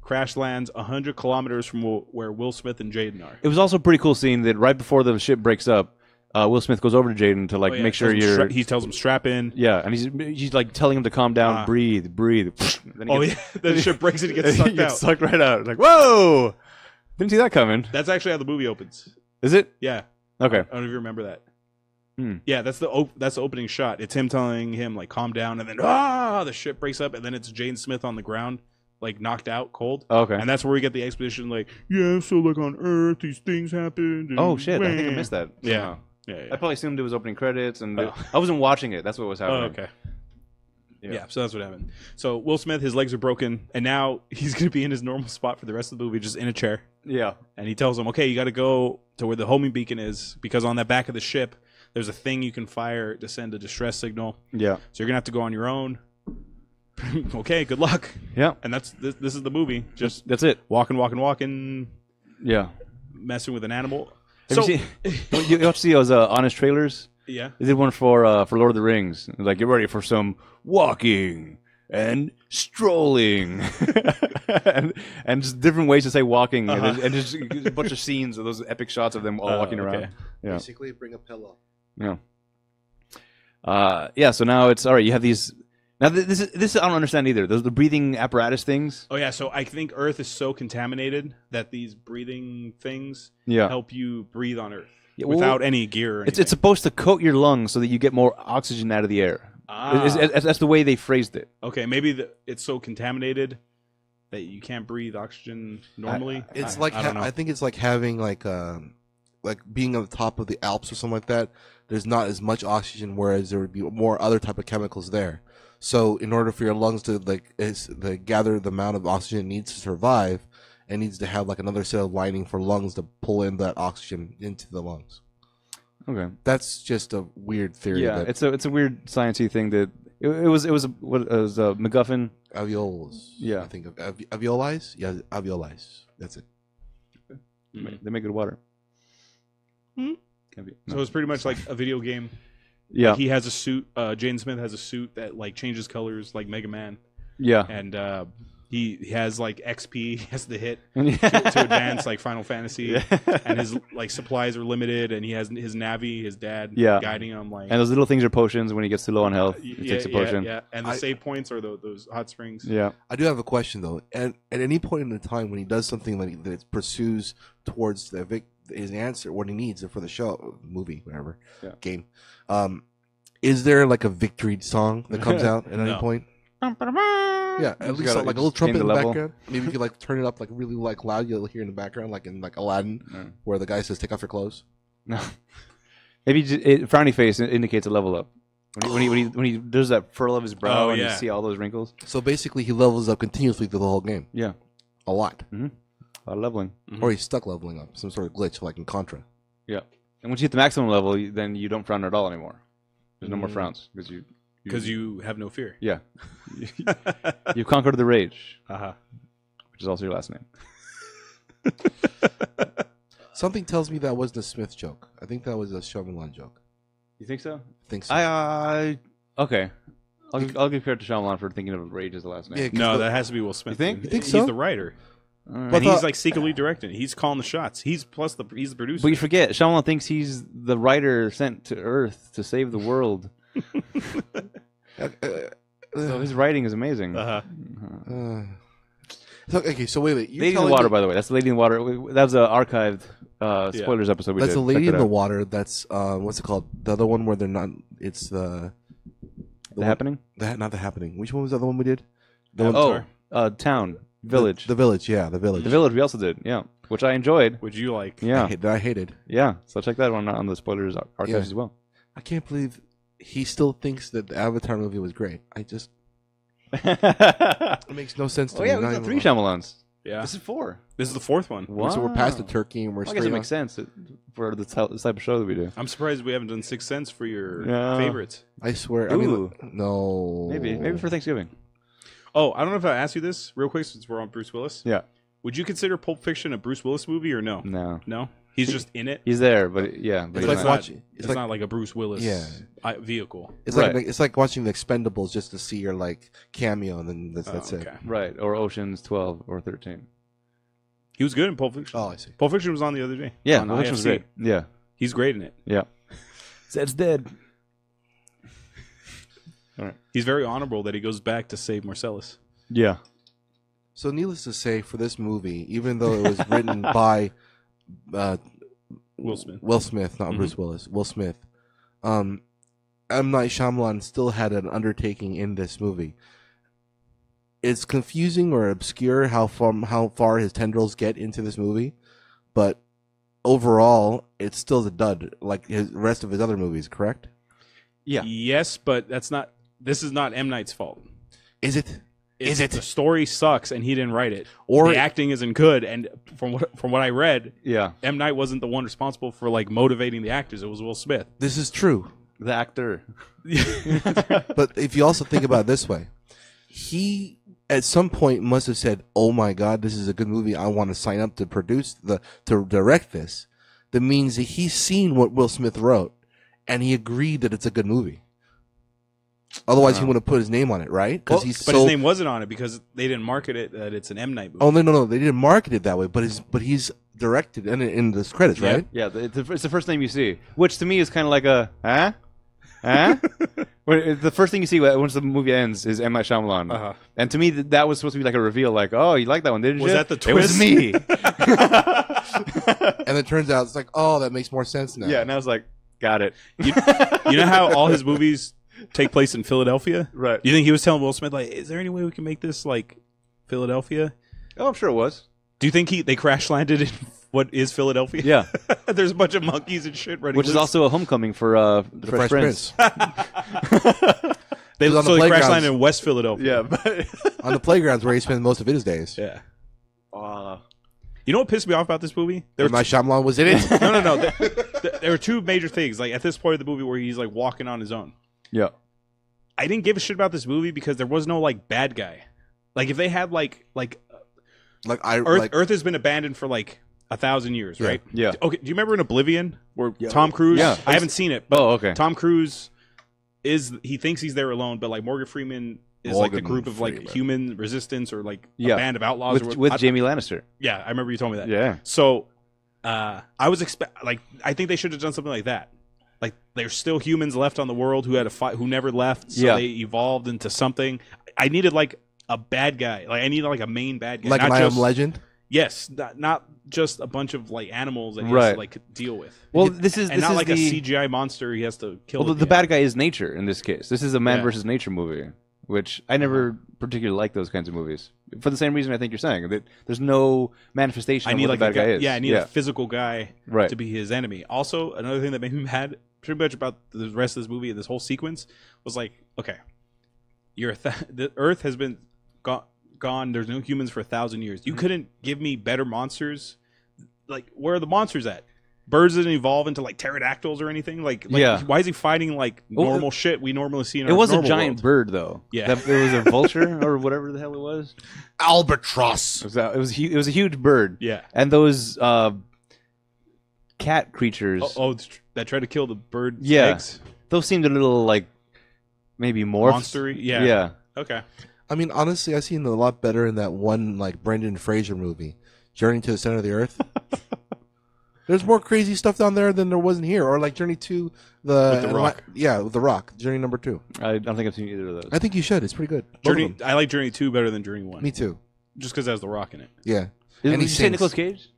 Crash lands one hundred kilometers from where Will Smith and Jaden are. It was also a pretty cool scene that right before the ship breaks up, uh, Will Smith goes over to Jaden to like oh, yeah. make sure you're... He tells him strap in. Yeah, and he's he's like telling him to calm down, uh, breathe, breathe. Then he oh, gets, yeah. Then the ship breaks and he gets sucked he gets out. sucked right out. Like, whoa! Didn't see that coming. That's actually how the movie opens. Is it? Yeah. Okay. I don't know if you remember that. Hmm. Yeah, that's the op that's the opening shot. It's him telling him, like, calm down, and then ah, the ship breaks up, and then it's Jaden Smith on the ground. Like knocked out cold. Okay. And that's where we get the exposition like, yeah, so like on Earth these things happened. And oh shit, wah. I think I missed that. Yeah. Yeah, yeah. I probably assumed it was opening credits and oh. I wasn't watching it. That's what was happening. Oh, okay. Yeah. yeah, so that's what happened. So Will Smith, his legs are broken, and now he's gonna be in his normal spot for the rest of the movie, just in a chair. Yeah. And he tells him, okay, you gotta go to where the homing beacon is, because on that back of the ship there's a thing you can fire to send a distress signal. Yeah. So you're gonna have to go on your own. Okay, good luck. Yeah, and that's this, this is the movie. Just that's it. Walking, walking, walking. Yeah, messing with an animal. Have so you, seen, you watch those uh, honest trailers? Yeah, they did one for uh, for Lord of the Rings. Like, get ready for some walking and strolling, and, and just different ways to say walking, uh-huh. and, and just a bunch of scenes of those epic shots of them all uh, walking okay. around. Yeah. Basically, bring a pillow. Yeah. Uh, yeah. So now it's all right. You have these. Now, this is, this I don't understand either. Those the breathing apparatus things. Oh yeah, so I think Earth is so contaminated that these breathing things yeah. help you breathe on Earth yeah, well, without any gear. Or it's, it's supposed to coat your lungs so that you get more oxygen out of the air. Ah. It's, it's, that's the way they phrased it. Okay, maybe the, it's so contaminated that you can't breathe oxygen normally. I, it's I, like I, I think it's like having like um, like being on top of the Alps or something like that. There's not as much oxygen, whereas there would be more other type of chemicals there. So in order for your lungs to like is the gather the amount of oxygen it needs to survive, it needs to have like another set of lining for lungs to pull in that oxygen into the lungs. Okay, that's just a weird theory. Yeah, that it's a it's a weird sciencey thing that it, it was it was a, what it was a MacGuffin. Alveoles. Yeah, I think of alveoli. Yeah, alveoli. That's it. Mm-hmm. They make good water. Mm-hmm. Can't be, no. So it's pretty much like a video game. Yeah, like he has a suit. Uh, Jaden Smith has a suit that like changes colors, like Mega Man. Yeah, and uh, he, he has like X P. He has to hit to, to advance, like Final Fantasy. Yeah. And his like supplies are limited, and he has his Navi, his dad, yeah. guiding him. Like, and those little things are potions. When he gets too low on health, he yeah, takes a potion. Yeah, yeah. And the I, save points are the, those hot springs. Yeah, I do have a question though. At at any point in the time when he does something like that, it pursues towards the victim. His answer, what he needs for the show, movie, whatever, yeah. game. Um, is there like a victory song that comes out at no. any point? Yeah, at least like a little trumpet in the level. background. Maybe you could like turn it up like really like loud. You'll hear in the background, like in like Aladdin, mm. where the guy says, "Take off your clothes." No, maybe it, frowny face indicates a level up. When he, when, he, when, he, when he does that furl of his brow, oh, and yeah. you see all those wrinkles. So basically, he levels up continuously through the whole game. Yeah, a lot. Mm-hmm. Uh, leveling, mm-hmm. or he's stuck leveling up, some sort of glitch like in Contra. Yeah, and once you hit the maximum level, you, then you don't frown at all anymore. There's mm-hmm. no more frowns because you because you, you have no fear. Yeah, you conquered the rage, uh-huh. which is also your last name. Something tells me that wasn't a Smith joke. I think that was a Shyamalan joke. You think so? I think so. I uh, okay. I'll give, I'll give credit to Shyamalan for thinking of rage as the last name. Yeah, no, the, that has to be Will Smith. You think? You think so? He's the writer. Right. But and he's like secretly directing. He's calling the shots. He's plus the he's the producer. But you forget, Shyamalan thinks he's the writer sent to Earth to save the world. So his writing is amazing. Uh-huh. Uh, so, okay, so wait a minute. You're Lady in the Water, me... by the way. That's the Lady in the Water. That was an archived uh, spoilers yeah. episode. We that's did. the Lady in the Water. That's uh, what's it called? The other one where they're not. It's the The, the one, Happening? That not The Happening. Which one was that? The one we did? The one oh, uh, Town. Village. The, the Village, yeah. The Village. The Village we also did, yeah. Which I enjoyed. Which you like. Yeah. I, hate, I hated. Yeah. So check that one out on the spoilers archives yeah. as well. I can't believe he still thinks that the Avatar movie was great. I just... it makes no sense to oh, me. Oh, yeah. We've got three Shyamalans. Yeah. This is four. This is the fourth one. Wow. So we're past the turkey and we're well, I guess it makes on. sense for the type of show that we do. I'm surprised we haven't done Sixth Sense for your yeah. favorites. I swear. Ooh. I mean, no. Maybe. Maybe for Thanksgiving. Oh, I don't know if I asked you this real quick since we're on Bruce Willis. Yeah. Would you consider Pulp Fiction a Bruce Willis movie or no? No. No? He's just in it? He's there, but yeah. But it's like not, watching, it's, it's like, not like a Bruce Willis yeah. vehicle. It's right. like it's like watching The Expendables just to see your like cameo and then that's, oh, that's okay. it. Right. Or Ocean's twelve or thirteen. He was good in Pulp Fiction. Oh, I see. Pulp Fiction was on the other day. Yeah, Pulp Fiction was great. Yeah. He's great in it. Yeah. Zed's dead. All right. He's very honorable that he goes back to save Marcellus. Yeah. So needless to say, for this movie, even though it was written by uh, Will Smith, Will Smith, not mm-hmm. Bruce Willis, Will Smith, um, M Night Shyamalan still had an undertaking in this movie. It's confusing or obscure how far how far his tendrils get into this movie, but overall, it's still a dud. Like his rest of his other movies, correct? Yeah. Yes, but that's not. This is not M Night's fault. Is it? It's, is it? The story sucks, and he didn't write it. Or the acting isn't good. And from what from what I read, yeah, M Night wasn't the one responsible for like motivating the actors. It was Will Smith. This is true. The actor. But if you also think about it this way, he at some point must have said, "Oh my God, this is a good movie. I want to sign up to produce the to direct this." That means that he's seen what Will Smith wrote. And he agreed that it's a good movie. Otherwise, wow. he wouldn't have put his name on it, right? Well, he's but so... his name wasn't on it because they didn't market it that it's an M. Night movie. Oh, no, no, no. They didn't market it that way, but he's, but he's directed in, in this credits, yeah. right? Yeah, it's the first name you see, which to me is kind of like a, huh? Huh? The first thing you see once the movie ends is M. Night Shyamalan. Uh-huh. And to me, that was supposed to be like a reveal, like, oh, you liked that one, didn't was you? Was that the twist? It was me. And it turns out, it's like, oh, that makes more sense now. Yeah, and I was like, got it. You, you know how all his movies take place in Philadelphia? Right. You think he was telling Will Smith, like, is there any way we can make this, like, Philadelphia? Oh, I'm sure it was. Do you think he they crash landed in what is Philadelphia? Yeah. There's a bunch of monkeys and shit running Which loose. Is also a homecoming for uh, the, the Fresh, Fresh Prince. Prince. they so the they crash landed in West Philadelphia. Yeah. But on the playgrounds where he spends most of his days. Yeah. Uh, you know what pissed me off about this movie? There my Shyamalan was in it? no, no, no. There, there, there were two major things. Like, at this point of the movie where he's, like, walking on his own. Yeah. I didn't give a shit about this movie because there was no, like, bad guy. Like, if they had, like... Like, like I Earth, like, Earth has been abandoned for, like, a thousand years, yeah, right? Yeah. Okay, do you remember in Oblivion where yeah. Tom Cruise... Yeah. I haven't seen it, but oh, okay. Tom Cruise is... He thinks he's there alone, but, like, Morgan Freeman... Is Morgan like the group of like Freeman. Human resistance or like yeah. a band of outlaws with, or with I, Jamie Lannister. Yeah, I remember you told me that. Yeah. So uh, I was expect like I think they should have done something like that. Like there's still humans left on the world who had a fight who never left, so yeah. they evolved into something. I needed like a bad guy. Like I needed like a main bad guy. Like I am Legend. Yes, not, not just a bunch of like animals that he right. has to like deal with. Well, this is and this not is like the... a C G I monster he has to kill. Well, the, the bad guy is nature in this case. This is a man yeah. versus nature movie. Which I never particularly like those kinds of movies for the same reason I think you're saying that there's no manifestation. I need of what like the bad a guy, guy is. Yeah, I need yeah. a physical guy right. to be his enemy. Also, another thing that made me mad pretty much about the rest of this movie and this whole sequence was like, okay, your th the Earth has been go gone. There's no humans for a thousand years. You mm-hmm. couldn't give me better monsters. Like, where are the monsters at? Birds didn't evolve into like pterodactyls or anything. Like, like yeah. why is he fighting like normal well, shit we normally see in our normal world? It was a giant world. bird, though. Yeah, that, it was a vulture or whatever the hell it was. Albatross. It was, a, it was it was a huge bird. Yeah, and those uh, cat creatures. Oh, oh, that tried to kill the bird. Yeah, eggs? Those seemed a little like maybe morphed. Monstery. Yeah. Yeah. Okay. I mean, honestly, I've seen a lot better in that one like Brendan Fraser movie, Journey to the Center of the Earth. There's more crazy stuff down there than there was in here. Or like Journey to the... With the Rock. I, yeah, with The Rock. Journey number two. I don't think I've seen either of those. I think you should. It's pretty good. Journey. I like Journey two better than Journey one. Me too. Just because it has The Rock in it. Yeah. Is, and did you sings. say Nicolas Cage?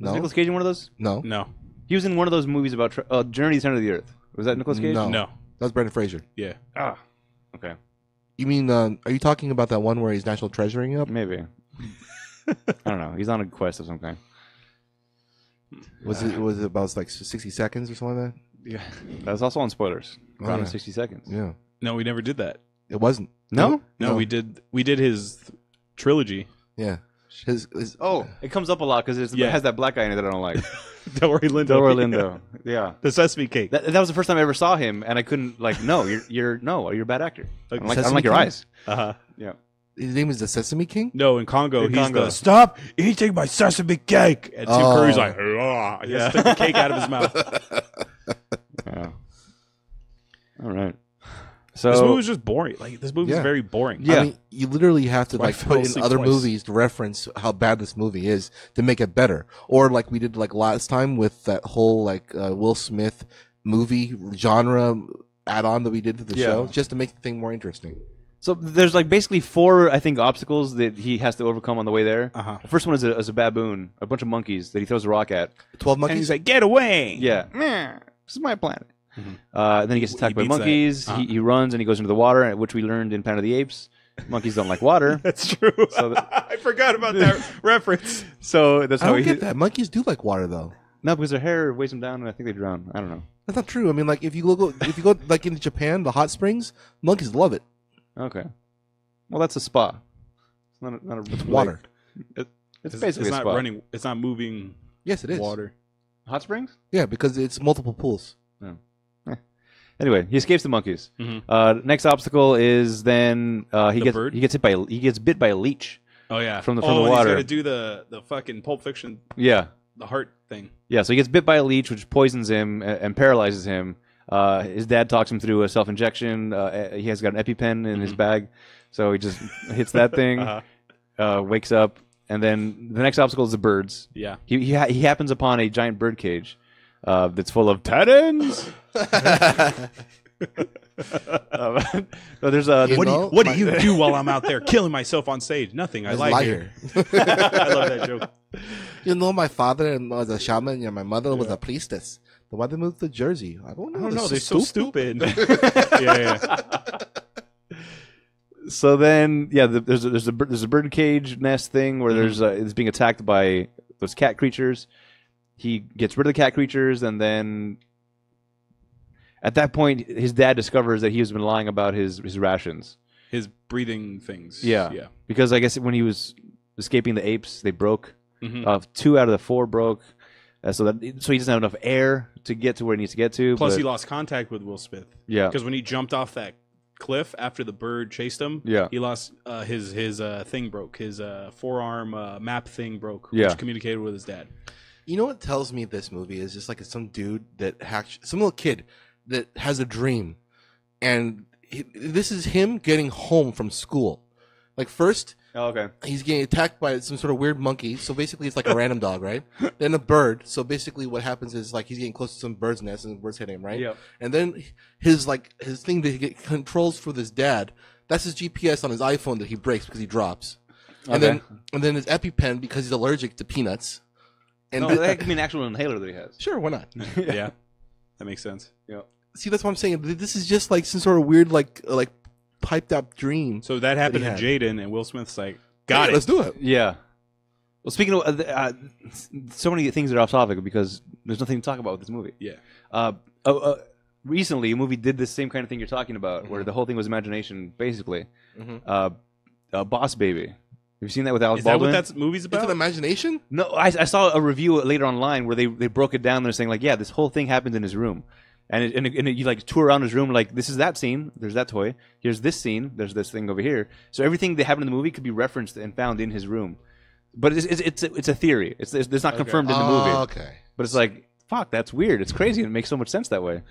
No. Was Nicolas Cage in one of those? No. No. He was in one of those movies about uh, Journey to the Center of the Earth. Was that Nicolas Cage? No. No. That was Brendan Fraser. Yeah. Ah. Okay. You mean, uh, are you talking about that one where he's national treasuring up? Maybe. I don't know. He's on a quest of some kind. Was uh, it was it about like sixty seconds or something like that? Yeah. That was also on spoilers. Oh, around yeah. sixty seconds. Yeah. No, we never did that. It wasn't. No? No, no, no. we did we did his th trilogy. Yeah. His, his, oh, it comes up a lot because yeah. it has that black guy in it that I don't like. Delroy Lindo. Delroy Lindo. Yeah. yeah. The Sesame Cake. That, that was the first time I ever saw him, and I couldn't, like, no, you're, you're no, you're a bad actor. Like, I don't like, I don't like your eyes. Uh-huh. Yeah. His name is the Sesame King? No, in Congo, in he's Congo. the, stop eating my sesame cake! And Tim oh. Curry's like, yeah. He just took the cake out of his mouth. Yeah. All right. So, this movie was just boring. Like this movie is yeah. very boring. Yeah, I mean, you literally have to like put in other twice. movies to reference how bad this movie is to make it better. Or like we did like last time with that whole like uh, Will Smith movie genre add-on that we did to the yeah. show, just to make the thing more interesting. So there's like basically four, I think, obstacles that he has to overcome on the way there. Uh-huh. The first one is a, is a baboon, a bunch of monkeys that he throws a rock at. Twelve monkeys. And he's like, "Get away!" Yeah, this is my planet. Mm-hmm. uh, then he gets attacked he by monkeys. Uh-huh. he, he runs and he goes into the water, which we learned in Planet of the Apes. Monkeys don't like water. That's true. So that, I forgot about that reference. So that's I how don't he get that. Monkeys do like water, though. No, because their hair weighs them down, and I think they drown. I don't know. That's not true. I mean, like if you go, if you go like into Japan, the hot springs, monkeys love it. Okay. Well, that's a spa. It's not. A, not a, it's water. Like, it, it's, it's basically it's not a spa. running. It's not moving. Yes, it is water. Hot springs. Yeah, because it's multiple pools. Yeah. Anyway, he escapes the monkeys. Mm-hmm. uh, next obstacle is then uh, he the gets bird? he gets hit by he gets bit by a leech. Oh yeah, from the from oh, the water. He's gonna do the the fucking Pulp Fiction. Yeah, the heart thing. Yeah, so he gets bit by a leech, which poisons him and, and paralyzes him. Uh, his dad talks him through a self injection. Uh, he has got an EpiPen in mm-hmm. his bag, so he just hits that thing, uh-huh. uh, wakes up, and then the next obstacle is the birds. Yeah, he he, ha he happens upon a giant bird cage. Uh, that's full of tannins. um, no, there's a, you what know, do you, what do, you do while I'm out there killing myself on stage? Nothing. I like here. I love that joke. You know, my father was a shaman and my mother yeah. was a priestess. But why they moved to Jersey? I don't know. I don't know. They're so stupid. yeah, yeah. So then, yeah, the, there's a, there's a there's a birdcage nest thing where mm. there's a, it's being attacked by those cat creatures. He gets rid of the cat creatures, and then at that point, his dad discovers that he has been lying about his, his rations. His breathing things. Yeah. yeah. Because I guess when he was escaping the apes, they broke. Mm-hmm. uh, two out of the four broke. Uh, so, that, so he doesn't have enough air to get to where he needs to get to. Plus, but, he lost contact with Will Smith. Yeah. Because when he jumped off that cliff after the bird chased him, yeah. he lost uh, his, his uh, thing broke. His uh, forearm uh, map thing broke, which yeah. communicated with his dad. You know what tells me this movie is just like it's some dude that hacked, some little kid that has a dream, and he, this is him getting home from school. Like first, oh, okay, he's getting attacked by some sort of weird monkey. So basically, it's like a random dog, right? Then a bird. So basically, what happens is like he's getting close to some bird's nest, and the bird's hitting him, right? Yeah. And then his like his thing that he get controls for this dad. That's his G P S on his iPhone that he breaks because he drops, okay. and then and then his EpiPen because he's allergic to peanuts. And no, that could be an actual inhaler that he has. Sure, why not? yeah. yeah, that makes sense. Yeah. See, that's what I'm saying. This is just like some sort of weird, like, like piped up dream. So that happened that to Jaden, and Will Smith's like, "Got hey, it, let's do it." Yeah. Well, speaking of uh, uh, so many things that are off topic because there's nothing to talk about with this movie. Yeah. Uh, uh, uh, recently, a movie did the same kind of thing you're talking about, mm-hmm. where the whole thing was imagination, basically. Mm-hmm. uh, uh, Boss Baby. Have you seen that with Alec Baldwin? Is that what that movie's about? It's an imagination? No, I, I saw a review later online where they, they broke it down and they're saying, like, yeah, this whole thing happened in his room. And, it, and, it, and it, you, like, tour around his room, like, this is that scene. There's that toy. Here's this scene. There's this thing over here. So everything that happened in the movie could be referenced and found in his room. But it's, it's, it's, a, it's a theory. It's, it's not okay. confirmed in the movie. Oh, okay. But it's like, fuck, that's weird. It's crazy. And it makes so much sense that way.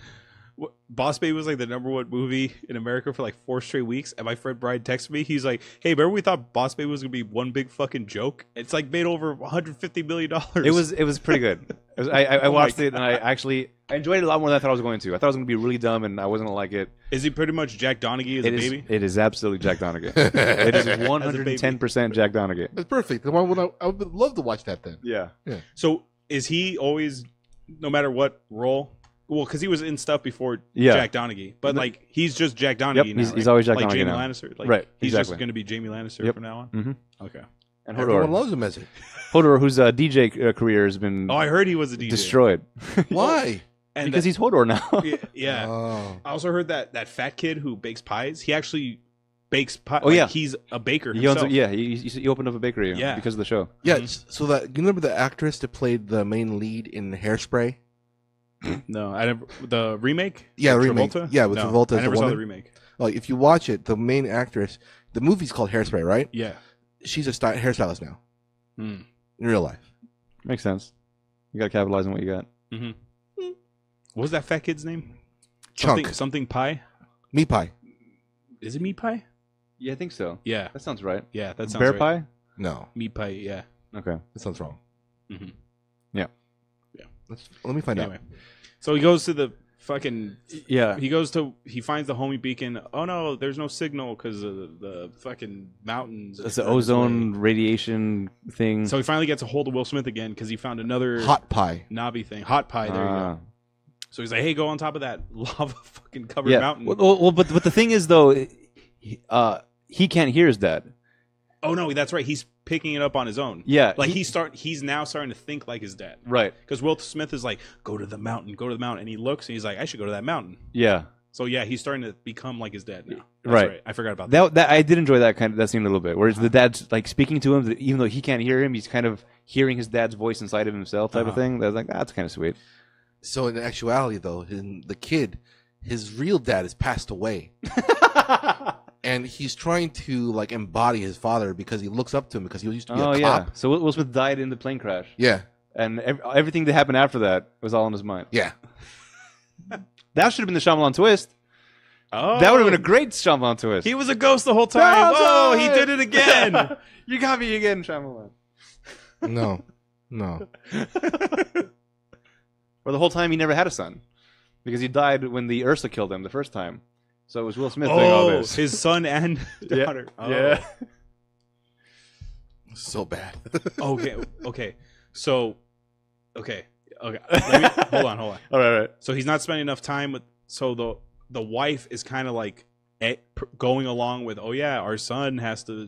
What, Boss Baby was like the number one movie in America for like four straight weeks, and my friend Brian texted me. He's like, "Hey, remember we thought Boss Baby was gonna be one big fucking joke? It's like made over one hundred fifty million dollars." It was, it was pretty good. It was, I, I, I watched it, and I actually I enjoyed it a lot more than I thought I was going to. I thought it was gonna be really dumb, and I wasn't gonna like it. Is he pretty much Jack Donaghy as it a is, baby? It is absolutely Jack Donaghy. It is one hundred ten percent Jack Donaghy. That's perfect. The one would I, I would love to watch that then. Yeah. yeah. So is he always, no matter what role? Well, because he was in stuff before yeah. Jack Donaghy, but like he's just Jack Donaghy yep, now. He's, right? he's always Jack like Donaghy Jamie now. Lannister. Like, right, he's exactly. just going to be Jamie Lannister yep. from now on. Mm-hmm. Okay, and Hodor. Everyone loves him as he. Hodor, whose uh, D J uh, career has been oh, I heard he was a D J destroyed. Why? And because that, he's Hodor now. yeah. yeah. Oh. I also heard that that fat kid who bakes pies, he actually bakes pies. Oh like, yeah, he's a baker. He owns a, yeah, he, he opened up a bakery. Yeah. because of the show. Yeah. Mm-hmm. So that you remember the actress that played the main lead in Hairspray? No, I never the remake. Yeah, with remake. Travolta? Yeah, with no, Travolta. As I never saw the remake. Like, if you watch it, the main actress, the movie's called Hairspray, right? Yeah, she's a sty hairstylist now. Mm. In real life, makes sense. You got to capitalize on what you got. Mm-hmm. Mm. What was that fat kid's name? Chunk something, something pie. Meat pie. Is it meat pie? Yeah, I think so. Yeah, that sounds right. Yeah, that sounds bear right. pie. No, meat pie. Yeah. Okay, that sounds wrong. Mm-hmm. Yeah. Let's, let me find anyway. out. So he goes to the fucking... Yeah. He goes to... He finds the homie beacon. Oh, no, there's no signal because of the, the fucking mountains. It's the ozone radiation thing. So he finally gets a hold of Will Smith again because he found another... Hot pie. Navi thing. Hot pie. There uh. you go. So he's like, hey, go on top of that lava fucking covered yeah. mountain. Well, well but, but the thing is, though, uh, he can't hear his dad. Oh, no, that's right. He's... picking it up on his own. Yeah. Like he, he start he's now starting to think like his dad. Right. Because Will Smith is like, go to the mountain, go to the mountain. And he looks and he's like, I should go to that mountain. Yeah. So yeah, he's starting to become like his dad now. That's right. right. I forgot about that. that. That I did enjoy that kind of that scene a little bit. Whereas uh-huh. the dad's like speaking to him, even though he can't hear him, he's kind of hearing his dad's voice inside of himself type uh-huh. of thing. That was like, that's kind of sweet. So in actuality though, in the kid, his real dad has passed away. And he's trying to like embody his father because he looks up to him because he used to be oh, a cop. Yeah. So Will Smith died in the plane crash. Yeah. And ev everything that happened after that was all in his mind. Yeah. That should have been the Shyamalan twist. Oh. That would have been a great Shyamalan twist. He was a ghost the whole time. Oh, he did it again. You got me again, Shyamalan. No. No. Or the whole time he never had a son because he died when the Ursa killed him the first time. So it was Will Smith. Oh, his son and daughter. Yeah. Oh. yeah. So bad. okay. Okay. So, okay. Okay. Let me, hold on. Hold on. All right. All right. So he's not spending enough time with. So the the wife is kind of like going along with. Oh yeah, our son has to.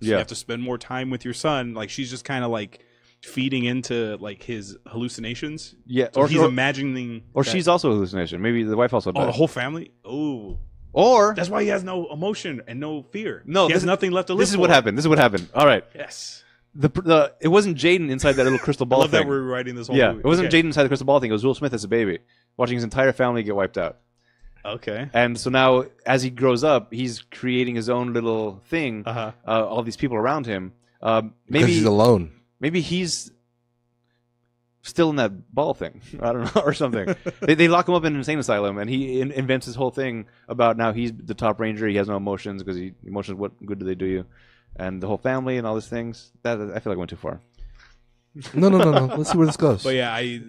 Yeah. You have to spend more time with your son. Like she's just kind of like feeding into like his hallucinations. Yeah. So or he's or, imagining. Or that. She's also a hallucination. Maybe the wife also. Oh, died. The whole family. Oh. Or that's why he has no emotion and no fear. No, he has nothing left to live. This is what happened. This is what happened. All right. Yes. The, the it wasn't Jaden inside that little crystal ball. I love thing. That we're rewriting this whole. Yeah, movie. It wasn't okay. Jaden inside the crystal ball thing. It was Will Smith as a baby, watching his entire family get wiped out. Okay. And so now, as he grows up, he's creating his own little thing. Uh-huh. Uh, all these people around him. Uh, maybe because he's alone. Maybe he's still in that ball thing, I don't know, or something. they, they lock him up in an insane asylum, and he in, invents this whole thing about now he's the top ranger. He has no emotions because he, emotions, what good do they do you? And the whole family and all these things. That I feel like I went too far. No, no, no, no. Let's see where this goes. But yeah, I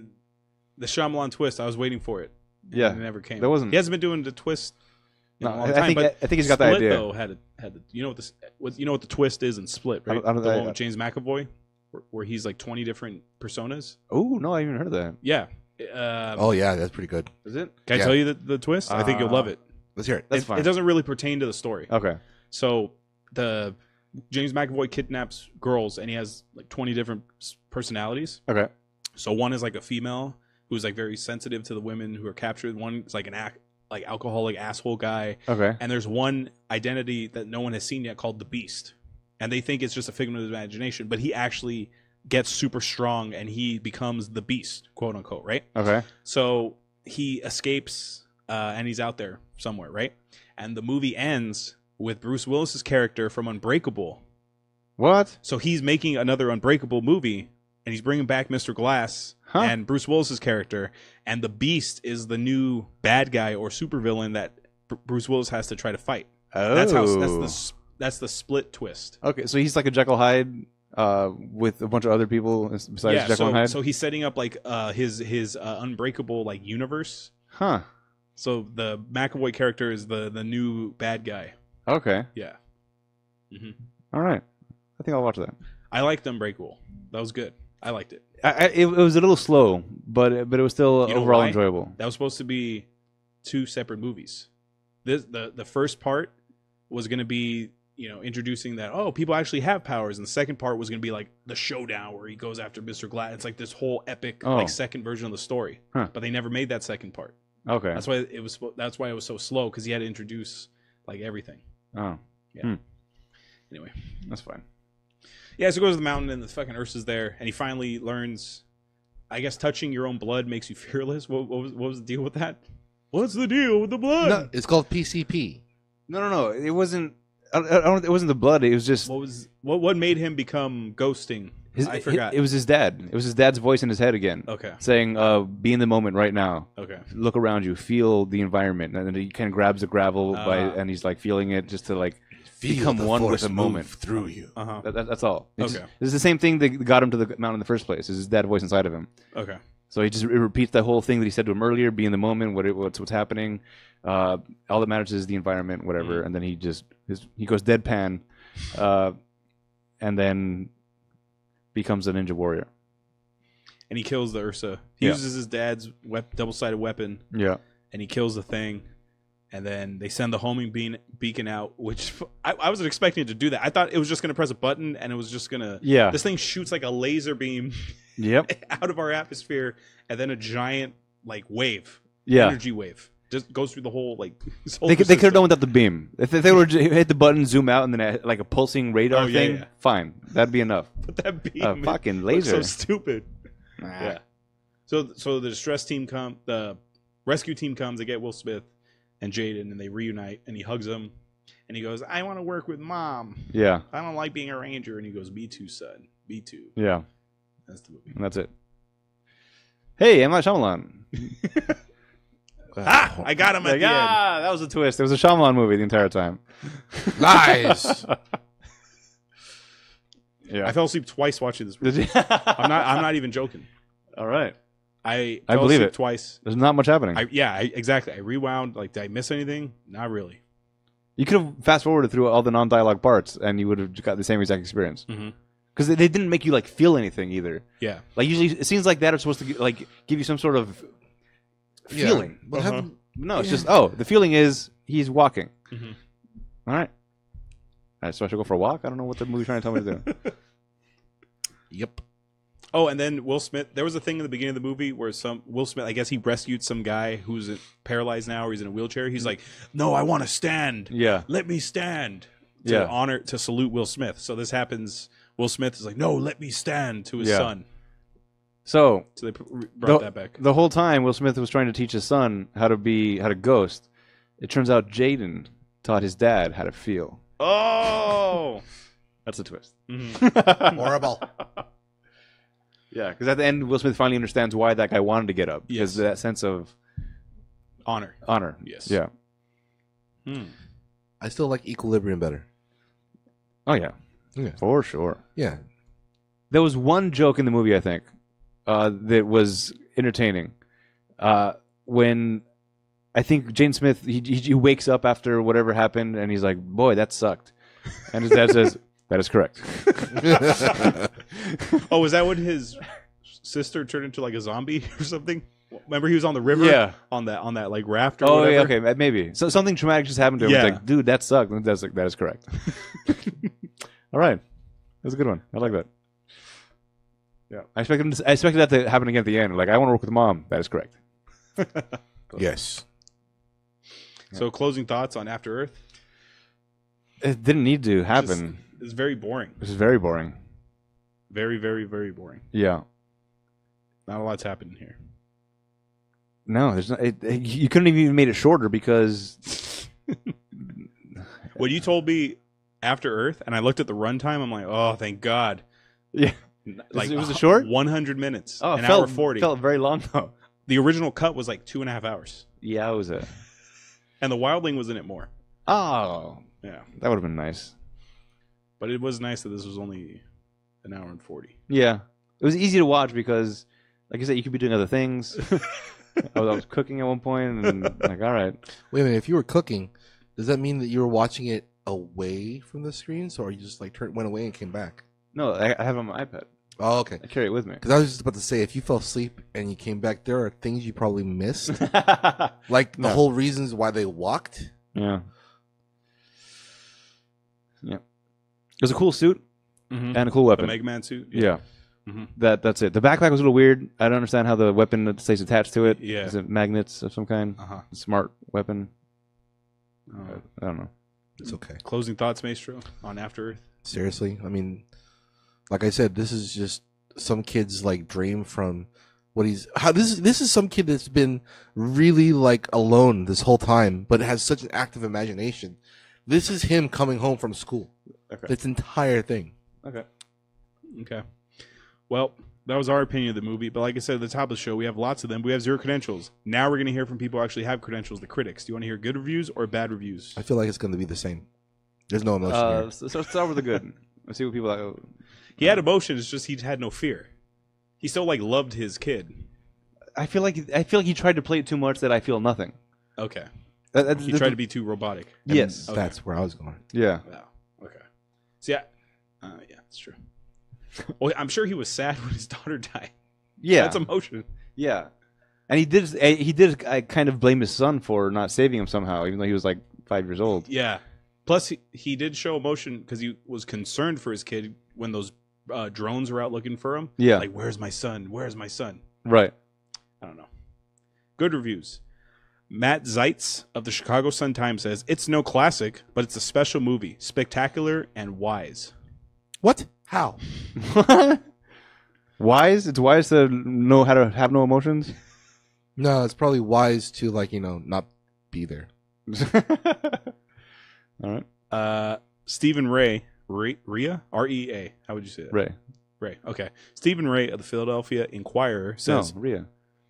the Shyamalan twist. I was waiting for it. Yeah, it never came. There wasn't. He hasn't been doing the twist. In no, a long I, time, think, but I, I think he's got Split, the idea. Though had, a, had a, you know what this what, you know what the twist is in Split, right? I don't, I don't, the I, one with James McAvoy. Where he's like twenty different personas. Oh, no, I haven't heard of that. Yeah. Um, oh, yeah, that's pretty good. Is it? Can yeah. I tell you the, the twist? Uh, I think you'll love it. Let's hear it. That's it, fine. It doesn't really pertain to the story. Okay. So the James McAvoy kidnaps girls, and he has like twenty different personalities. Okay. So one is like a female who's like very sensitive to the women who are captured. One is like an ac like alcoholic asshole guy. Okay. And there's one identity that no one has seen yet called the Beast. And they think it's just a figment of his imagination, but he actually gets super strong and he becomes the Beast, quote unquote, right? Okay. So he escapes uh, and he's out there somewhere, right? And the movie ends with Bruce Willis's character from Unbreakable. What? So he's making another Unbreakable movie and he's bringing back Mister Glass huh? and Bruce Willis's character. And the Beast is the new bad guy or supervillain that Br Bruce Willis has to try to fight. Oh. That's how. That's the. That's the Split twist. Okay, so he's like a Jekyll Hyde uh, with a bunch of other people besides yeah, Jekyll so, and Hyde. So he's setting up like uh, his his uh, Unbreakable like universe. Huh. So the McAvoy character is the the new bad guy. Okay. Yeah. Mm-hmm. All right. I think I'll watch that. I liked Unbreakable. That was good. I liked it. I, I, it, it was a little slow, but but it was still you overall enjoyable. That was supposed to be two separate movies. This the the first part was going to be, you know, introducing that, oh, people actually have powers, and the second part was going to be like the showdown where he goes after Mister Glass. It's like this whole epic oh. like second version of the story, huh. but they never made that second part. Okay, that's why it was. That's why it was so slow, because he had to introduce like everything. Oh, yeah. Hmm. Anyway, that's fine. Yeah, so he goes to the mountain and the fucking Ursa's there, and he finally learns, I guess, touching your own blood makes you fearless. What, what was what was the deal with that? What's the deal with the blood? No, it's called P C P. No, no, no. It wasn't. I, I don't. It wasn't the blood. It was just. What was what? What made him become ghosting? His, I forgot. It, it was his dad. It was his dad's voice in his head again. Okay. Saying, uh, "Be in the moment right now. Okay. Look around you. Feel the environment." And then he kind of grabs the gravel uh, by, and he's like feeling it just to like. Become one with the moment through you. Uh-huh. that, that, that's all. It's okay. Just, it's the same thing that got him to the mountain in the first place. Is his dad voice inside of him? Okay. So he just repeats that whole thing that he said to him earlier: "Be in the moment. What it, what's what's happening? Uh, all that matters is the environment, whatever." Mm-hmm. And then he just his, he goes deadpan, uh, and then becomes a ninja warrior. And he kills the Ursa. He yeah. uses his dad's wep- double-sided weapon. Yeah. And he kills the thing. And then they send the homing bean, beacon out, which I, I wasn't expecting it to do that. I thought it was just going to press a button, and it was just going to... Yeah. This thing shoots like a laser beam yep. out of our atmosphere, and then a giant like wave, yeah. energy wave, just goes through the whole... like. They could, they could have done without the beam. If, if they were to hit the button, zoom out, and then like a pulsing radar oh, yeah, thing, yeah. fine. That'd be enough. But that beam... A fucking laser. So stupid. Nah. Yeah. So, so the distress team comes, the rescue team comes, they get Will Smith and Jaden, and they reunite, and he hugs him, and he goes, "I want to work with Mom. Yeah, I don't like being a ranger." And he goes, "Me too, son. Me too." Yeah, that's the movie. And that's it. Hey, M Night Shyamalan. ah, I got him at like, the ah, end. That was a twist. It was a Shyamalan movie the entire time. Lies. yeah, I fell asleep twice watching this movie. I'm not. I'm not even joking. All right. I, I believe it twice. There's not much happening. I, yeah, I, exactly. I rewound. Like, did I miss anything? Not really. You could have fast forwarded through all the non-dialogue parts, and you would have got the same exact experience. Because mm-hmm. they didn't make you like feel anything either. Yeah. Like usually, scenes like that are supposed to like give you some sort of feeling. Yeah. But uh-huh. no, it's yeah. just oh, the feeling is he's walking. Mm-hmm. All right. All right. So I should go for a walk. I don't know what the movie's trying to tell me to do. yep. Oh, and then Will Smith. There was a thing in the beginning of the movie where some Will Smith, I guess he rescued some guy who's paralyzed now, or he's in a wheelchair. He's like, "No, I want to stand. Yeah, let me stand." To yeah. honor to salute Will Smith. So this happens. Will Smith is like, "No, let me stand" to his yeah. son. So, so they brought the, that back. The whole time, Will Smith was trying to teach his son how to be how to ghost. It turns out Jaden taught his dad how to feel. Oh, that's a twist. Mm-hmm. Horrible. Yeah, because at the end, Will Smith finally understands why that guy wanted to get up. Yes. Because of that sense of... Honor. Honor. Yes. Yeah. Hmm. I still like Equilibrium better. Oh, yeah. yeah. For sure. Yeah. There was one joke in the movie, I think, uh, that was entertaining. Uh, when I think Jaden Smith, he, he wakes up after whatever happened, and he's like, "Boy, that sucked." And his dad says... That is correct. oh, is that when his sister turned into like a zombie or something? Remember, he was on the river, yeah, on that on that like raft. Or oh, whatever? Yeah, okay, maybe. So something traumatic just happened to him. Yeah. It's like, dude, that sucked. And that's like, that is correct. All right, that's a good one. I like that. Yeah, I expected him to, I expected that to happen again at the end. Like, I want to work with Mom. That is correct. yes. So, yeah. Closing thoughts on After Earth. It didn't need to happen. Just, It's very boring. It's very boring. Very, very, very boring. Yeah. Not a lot's happening here. No, there's not. It, it, you couldn't have even made it shorter because. When you told me After Earth, and I looked at the runtime, I'm like, oh, thank God. Yeah. Like it was a short. one hundred minutes. Oh, it an felt, hour forty. Felt very long though. The original cut was like two and a half hours. Yeah, it was a. And the Wildling was in it more. Oh. Yeah, that would have been nice. But it was nice that this was only an hour and forty. Yeah. It was easy to watch because, like I said, you could be doing other things. I, was, I was cooking at one point, and like, all right. Wait a minute. If you were cooking, does that mean that you were watching it away from the screen? So or you just like turned, went away and came back? No, I, I have it on my iPad. Oh, okay. I carry it with me. Because I was just about to say, if you fell asleep and you came back, there are things you probably missed. Like the no. whole reasons why they walked. Yeah. Yeah. It was a cool suit mm-hmm. and a cool weapon. The Mega Man suit. Yeah. yeah. Mm-hmm. That That's it. The backpack was a little weird. I don't understand how the weapon stays attached to it. Yeah. Is it magnets of some kind? Uh-huh. Smart weapon. Uh, I don't know. It's okay. Closing thoughts, Maestro, on After Earth? Seriously? I mean, like I said, this is just some kid's like dream from what he's how this is this is some kid that's been really like alone this whole time, but has such an active imagination. This is him coming home from school. Okay. This entire thing. Okay. Okay. Well, that was our opinion of the movie, but like I said at the top of the show, we have lots of them. We have zero credentials. Now we're going to hear from people who actually have credentials, the critics. Do you want to hear good reviews or bad reviews? I feel like it's going to be the same. There's no emotion uh, here. So let's start with the good. Let's see what people like. Oh. He had emotion. It's just he had no fear. He still like loved his kid. I feel like I feel like he tried to play it too much that I feel nothing. Okay. That, that, he that, tried to be too robotic. Yes. Okay. That's where I was going. Yeah. Wow. Okay. So yeah. Uh, yeah, it's true. Well, I'm sure he was sad when his daughter died. Yeah, that's emotion. Yeah, and he did. He did. I kind of blame his son for not saving him somehow, even though he was like five years old. Yeah. Plus, he, he did show emotion because he was concerned for his kid when those uh, drones were out looking for him. Yeah. Like, where's my son? Where's my son? Right. I don't know. Good reviews. Matt Zeitz of the Chicago Sun-Times says, "It's no classic, but it's a special movie, spectacular and wise." What? How? Wise? It's wise to know how to have no emotions? No, it's probably wise to, like, you know, not be there. All right. Uh, Stephen Ray. Ray Rhea? R E A. How would you say that? Ray. Ray. Okay. Stephen Ray of the Philadelphia Inquirer says, no, Rhea.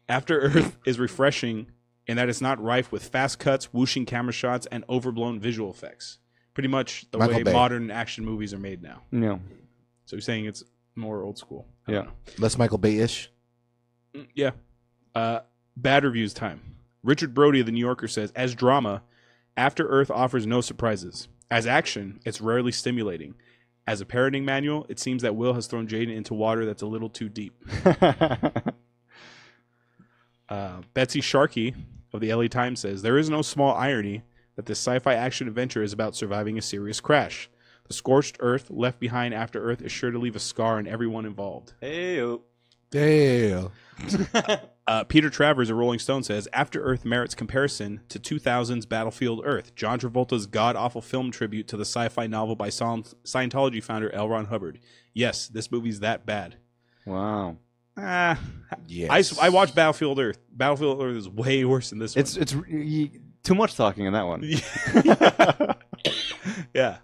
After Earth is refreshing in that it's not rife with fast cuts, whooshing camera shots, and overblown visual effects. Pretty much the Michael way Bay. Modern action movies are made now. No. So you're saying it's more old school. I yeah. Less Michael Bay-ish. Yeah. Uh, bad reviews time. Richard Brody of The New Yorker says, as drama, After Earth offers no surprises. As action, it's rarely stimulating. As a parenting manual, it seems that Will has thrown Jaden into water that's a little too deep. uh, Betsy Sharkey of the L A Times says, there is no small irony that this sci-fi action adventure is about surviving a serious crash. The scorched earth left behind after Earth is sure to leave a scar on everyone involved. Hey-o. Damn. uh, Peter Travers of Rolling Stone says, After Earth merits comparison to two thousand's Battlefield Earth, John Travolta's god-awful film tribute to the sci-fi novel by Scientology founder L. Ron Hubbard. Yes, this movie's that bad. Wow. Ah. Uh, yes. I, I watched Battlefield Earth. Battlefield Earth is way worse than this it's, one. It's it's too much talking in that one. Yeah. Yeah.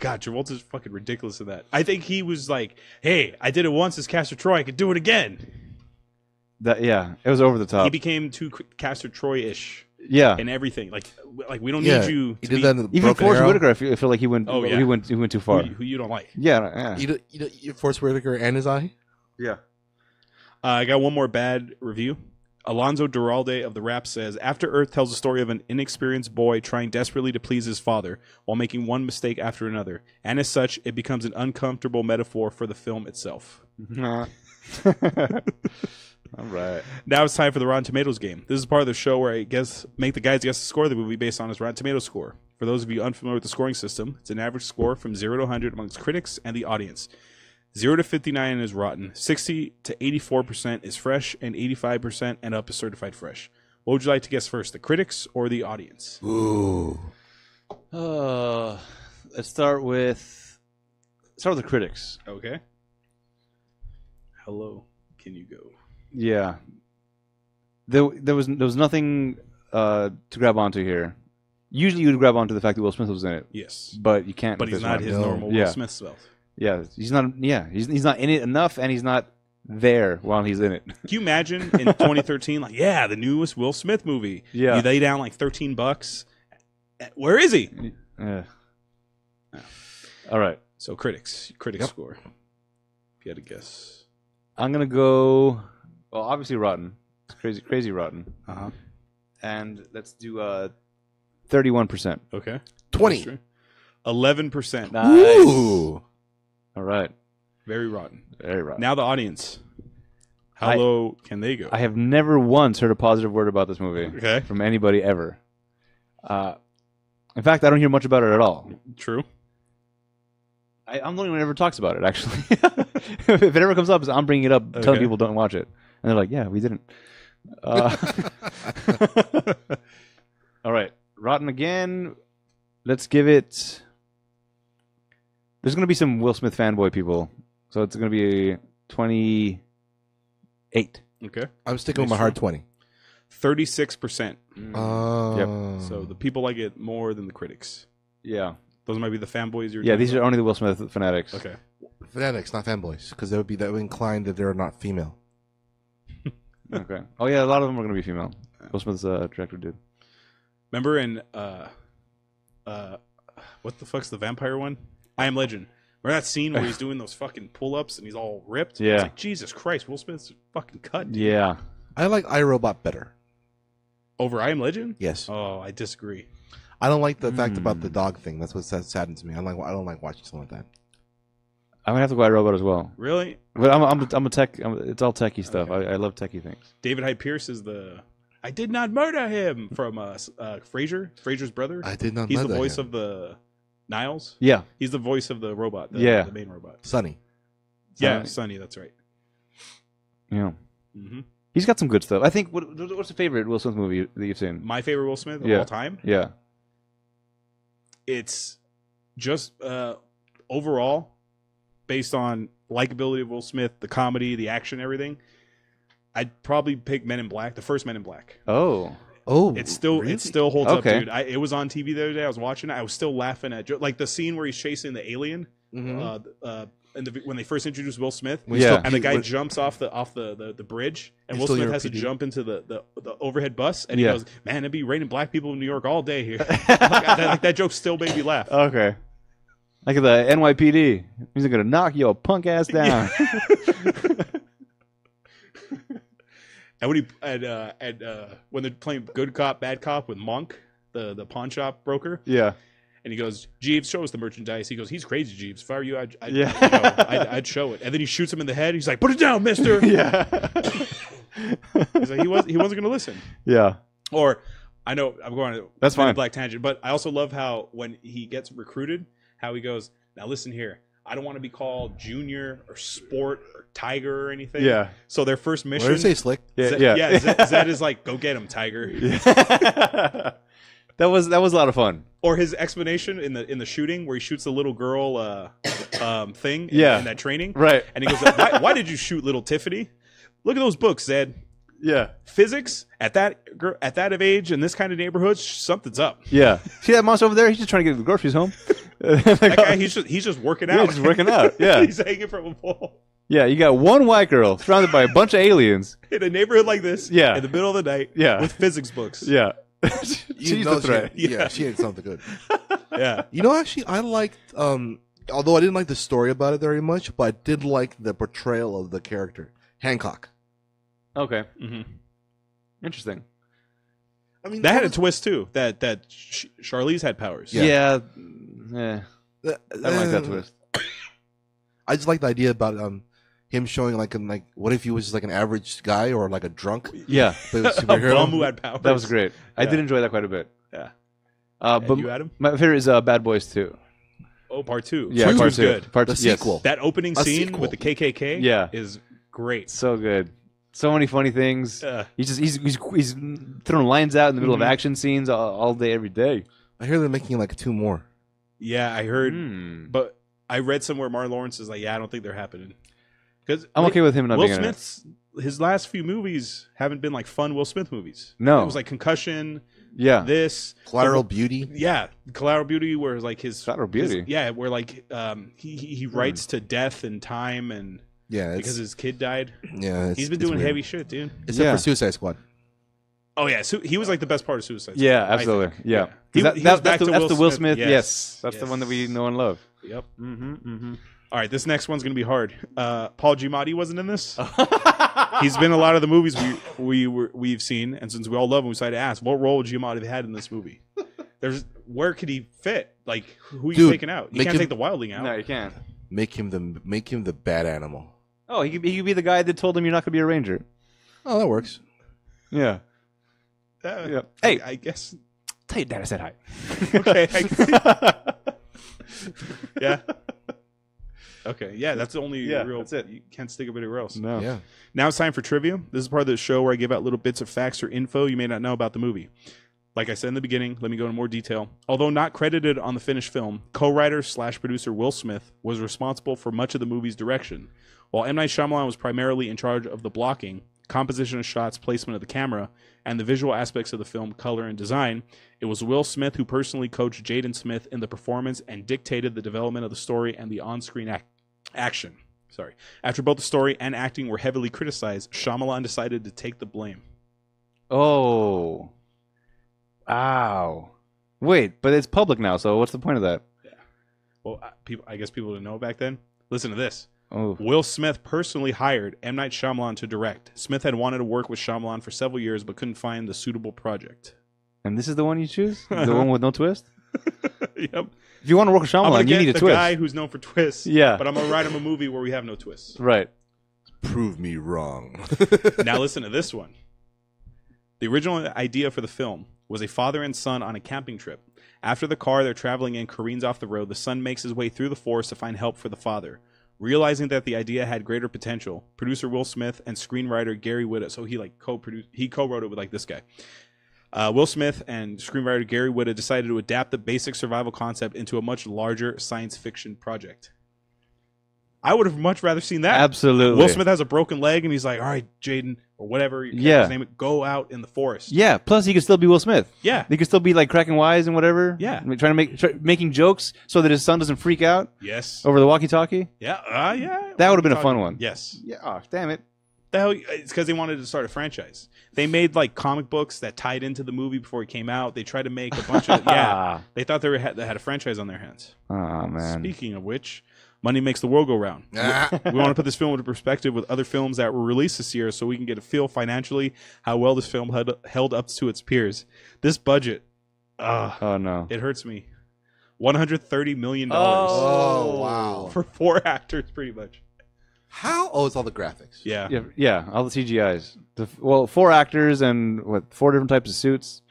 God, Travolta's fucking ridiculous in that. I think he was like, hey, I did it once as Castor Troy. I could do it again. That Yeah, it was over the top. He became too Castor Troy-ish. Yeah. And everything. Like, like we don't yeah. need you to he did be... That in Even Force Whitaker, I feel, I feel like he went, oh, yeah. he, went, he went too far. Who, who you don't like. Yeah. yeah. You do, you do, you Force Whitaker and his eye? Yeah. Uh, I got one more bad review. Alonzo Duralde of The Rap says, After Earth tells the story of an inexperienced boy trying desperately to please his father while making one mistake after another. And as such, it becomes an uncomfortable metaphor for the film itself. Nah. All right. Now it's time for the Rotten Tomatoes game. This is part of the show where I guess make the guys guess the score of the movie based on his Rotten Tomatoes score. For those of you unfamiliar with the scoring system, it's an average score from zero to one hundred amongst critics and the audience. zero to fifty-nine is rotten. sixty to eighty-four percent is fresh, and eighty-five percent and up is certified fresh. What would you like to guess first, the critics or the audience? Ooh. Uh, let's start with start with the critics. Okay. How low can you go? Yeah. There, there was there was nothing uh, to grab onto here. Usually, you would grab onto the fact that Will Smith was in it. Yes. But you can't. But he's not his normal Will Smith self. Yeah, he's not. Yeah, he's he's not in it enough, and he's not there while he's in it. Can you imagine in twenty thirteen, like, yeah, the newest Will Smith movie? Yeah, you lay down like thirteen bucks. Where is he? Uh, oh. All right. So critics, critics yep. score. If you had to guess, I'm gonna go. Well, obviously rotten, it's crazy, crazy rotten. Uh huh. And let's do uh, thirty-one percent. Okay. twenty. eleven percent. Nice. Ooh. All right. Very rotten. Very rotten. Now the audience. How I, low can they go? I have never once heard a positive word about this movie okay. from anybody ever. Uh, in fact, I don't hear much about it at all. True. I, I'm the only one who ever talks about it, actually. If it ever comes up, I'm bringing it up, telling okay. people don't watch it. And they're like, yeah, we didn't. Uh, all right. Rotten again. Let's give it... There's going to be some Will Smith fanboy people. So it's going to be a twenty-eight. Okay. I'm sticking with my hard twenty. thirty-six percent. Mm. Oh. Yep. So the people like it more than the critics. Yeah. Those might be the fanboys you're Yeah, these about. Are only the Will Smith fanatics. Okay. Fanatics, not fanboys. Because they would be that inclined that they're not female. Okay. Oh, yeah. A lot of them are going to be female. Will Smith's uh, director dude. Remember in... Uh, uh, what the fuck's the vampire one? I Am Legend. Remember that scene where he's doing those fucking pull-ups and he's all ripped? Yeah. It's like, Jesus Christ, Will Smith's fucking cut. Dude. Yeah. I like iRobot better. Over I Am Legend? Yes. Oh, I disagree. I don't like the mm. fact about the dog thing. That's what saddens me. I don't like, I don't like watching something like that. I'm going to have to go iRobot as well. Really? But I'm, I'm, I'm a tech. I'm, it's all techie stuff. Okay. I, I love techie things. David Hyde Pierce is the... I did not murder him from uh, uh, Frasier. Frasier's brother. I did not he's murder him. He's the voice him. of the... Niles? Yeah. He's the voice of the robot, the, yeah. the main robot. Sonny. Yeah, Sonny, that's right. Yeah. Mm-hmm. He's got some good stuff. I think, what, what's the favorite Will Smith movie that you've seen? My favorite Will Smith of yeah. all time? Yeah. It's just uh, overall, based on likability of Will Smith, the comedy, the action, everything, I'd probably pick Men in Black, the first Men in Black. Oh, Oh, it still really? it still holds okay. up, dude. I, it was on T V the other day. I was watching it. I was still laughing at like the scene where he's chasing the alien, mm-hmm. uh, uh, and the, when they first introduced Will Smith, yeah. and the guy jumps off the off the, the, the bridge, and he's Will Smith has P D. to jump into the, the, the overhead bus, and yeah. he goes, "Man, it'd be raining black people in New York all day here." Like, I, that, like that joke still made me laugh. Okay, like the N Y P D, he's gonna knock your punk ass down. Yeah. And when he and, uh, and, uh, when they're playing good cop bad cop with Monk, the the pawn shop broker, yeah, and he goes, "Jeeves, show us the merchandise." He goes, "He's crazy, Jeeves. If I were you, I'd I'd, yeah. you know, I'd I'd show it." And then he shoots him in the head. He's like, "Put it down, Mister." Yeah, he's like, he was he wasn't gonna listen. Yeah. Or I know I'm going to that's fine black tangent, but I also love how when he gets recruited, how he goes, "Now listen here. I don't want to be called Junior or Sport or Tiger or anything." Yeah. So their first mission. What did you say, Slick? Yeah. Zed, yeah. yeah Zed, Zed is like, "Go get him, Tiger." Yeah. that was that was a lot of fun. Or his explanation in the in the shooting where he shoots the little girl uh, um, thing. In, yeah. In that training. Right. And he goes, why, "Why did you shoot little Tiffany? Look at those books, Zed. Yeah. Physics at that at that of age in this kind of neighborhood, something's up." Yeah. See that monster over there? He's just trying to get the groceries home. That guy, he's just he's just working out. He's just working out. Yeah, he's hanging from a pole. Yeah, you got one white girl surrounded by a bunch of aliens in a neighborhood like this. Yeah, in the middle of the night. Yeah, with physics books. Yeah, she's the threat. She, yeah, yeah, she ain't something good. Yeah, you know, actually, I liked. Um, although I didn't like the story about it very much, but I did like the portrayal of the character Hancock. Okay. Mm-hmm. Interesting. I mean, that, that had was... a twist too. That that Charlize had powers. Yeah. yeah. Yeah, I don't uh, like that twist. I just like the idea about um him showing like him like what if he was just like an average guy or like a drunk? Yeah, but a bum who had powers. That was great. Yeah. I did enjoy that quite a bit. Yeah, uh, but you, Adam? My favorite is uh, Bad Boys Two. Oh, part two. Yeah, part two. Good. Part the two. Sequel. Yes. That opening a scene sequel. with the K K K. Yeah. is great. So good. So many funny things. Uh, he's just he's, he's he's throwing lines out in the middle mm-hmm. of action scenes all, all day every day. I hear they're making like two more. Yeah, I heard, mm. but I read somewhere Martin Lawrence is like, yeah, I don't think they're happening. Because I'm like, okay with him not being in it. Will Smith's his last few movies haven't been like fun Will Smith movies. No, it was like Concussion. Yeah, this Collateral so, Beauty. Yeah, Collateral Beauty, where like his Collateral Beauty. His, yeah, where like um he he, he writes mm. to death and time and yeah because his kid died. Yeah, he's been doing weird. heavy shit, dude. Except yeah. for Suicide Squad. Oh yeah, so he was like the best part of Suicide Squad. Yeah, absolutely. Yeah, yeah. He, that, he that, that's, the, that's Will the Will Smith. Smith. Yes, yes. that's yes. the one that we know and love. Yep. Mm-hmm, mm-hmm. All right, this next one's gonna be hard. Uh, Paul Giamatti wasn't in this. He's been in a lot of the movies we we were, we've seen, and since we all love him, we decided to ask, what role would Giamatti have had in this movie? There's where could he fit? Like who are you Dude, taking out? You can't him, take the Wildling out. No, you can't. Make him the make him the bad animal. Oh, he could be, he could be the guy that told him you're not going to be a ranger. Oh, that works. Yeah. Uh, yeah. Hey, I, I guess. Tell your dad I said hi. Okay. I guess. Yeah. Okay. Yeah, that's the only yeah, real. That's it. You can't stick up anywhere else. No. Yeah. Now it's time for trivia. This is part of the show where I give out little bits of facts or info you may not know about the movie. Like I said in the beginning, let me go into more detail. Although not credited on the finished film, co-writer slash producer Will Smith was responsible for much of the movie's direction. While M Night Shyamalan was primarily in charge of the blocking, composition of shots, placement of the camera, and the visual aspects of the film, color, and design, it was Will Smith who personally coached Jaden Smith in the performance and dictated the development of the story and the on-screen ac- action. Sorry. After both the story and acting were heavily criticized, Shyamalan decided to take the blame. Oh. Ow. Wait, but it's public now, so what's the point of that? Yeah. Well, I, people, I guess people didn't know back then. Listen to this. Oh. Will Smith personally hired M. Night Shyamalan to direct. Smith had wanted to work with Shyamalan for several years, but couldn't find the suitable project. And this is the one you choose? The one with no twist? Yep. If you want to work with Shyamalan, you need a twist. I'm the guy who's known for twists, yeah. But I'm going to write him a movie where we have no twists. Right. Prove me wrong. Now listen to this one. The original idea for the film was a father and son on a camping trip. After the car they're traveling in careens off the road, the son makes his way through the forest to find help for the father. Realizing that the idea had greater potential, producer Will Smith and screenwriter Gary Whitta, so he like co-produced, he co-wrote it with like this guy. Uh, Will Smith and screenwriter Gary Whitta decided to adapt the basic survival concept into a much larger science fiction project. I would have much rather seen that. Absolutely. Will Smith has a broken leg, and he's like, all right, Jaden, or whatever your character's name, go out in the forest. Yeah, plus he could still be Will Smith. Yeah. He could still be, like, cracking wise and whatever. Yeah. Trying to make, try, making jokes so that his son doesn't freak out. Yes. Over the walkie-talkie. Yeah, uh, yeah. That would have been a fun one. Yes. Yeah. Oh, damn it. The hell, it's because they wanted to start a franchise. They made, like, comic books that tied into the movie before it came out. They tried to make a bunch of, yeah. They thought they, were, they had a franchise on their hands. Oh, man. Speaking of which... Money makes the world go round. Ah. We, we want to put this film into perspective with other films that were released this year so we can get a feel financially how well this film had, held up to its peers. This budget, uh, oh no, it hurts me. one hundred thirty million dollars. Oh, oh, wow. For four actors, pretty much. How? Oh, it's all the graphics. Yeah. Yeah, yeah, all the C G Is. The, well, four actors and what? Four different types of suits.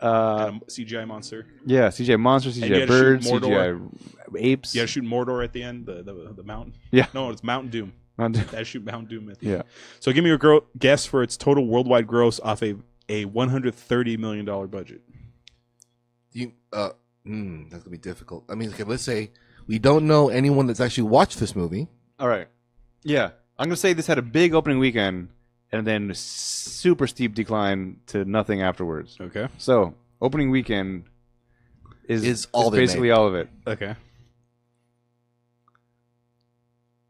Uh, kind of C G I monster. Yeah, C G I monster, C G I bird, C G I apes. You gotta shoot Mordor at the end, the, the, the mountain. Yeah. No, it's Mount Doom. Mount Doom. I shoot Mount Doom at the yeah. end. So give me a gro- guess for its total worldwide gross off a, a one hundred thirty million dollars budget. You, uh, mm, that's gonna be difficult. I mean, okay, let's say we don't know anyone that's actually watched this movie. All right. Yeah. I'm gonna say this had a big opening weekend. And then super steep decline to nothing afterwards. Okay. So opening weekend is, is, all is basically made. all of it. Okay.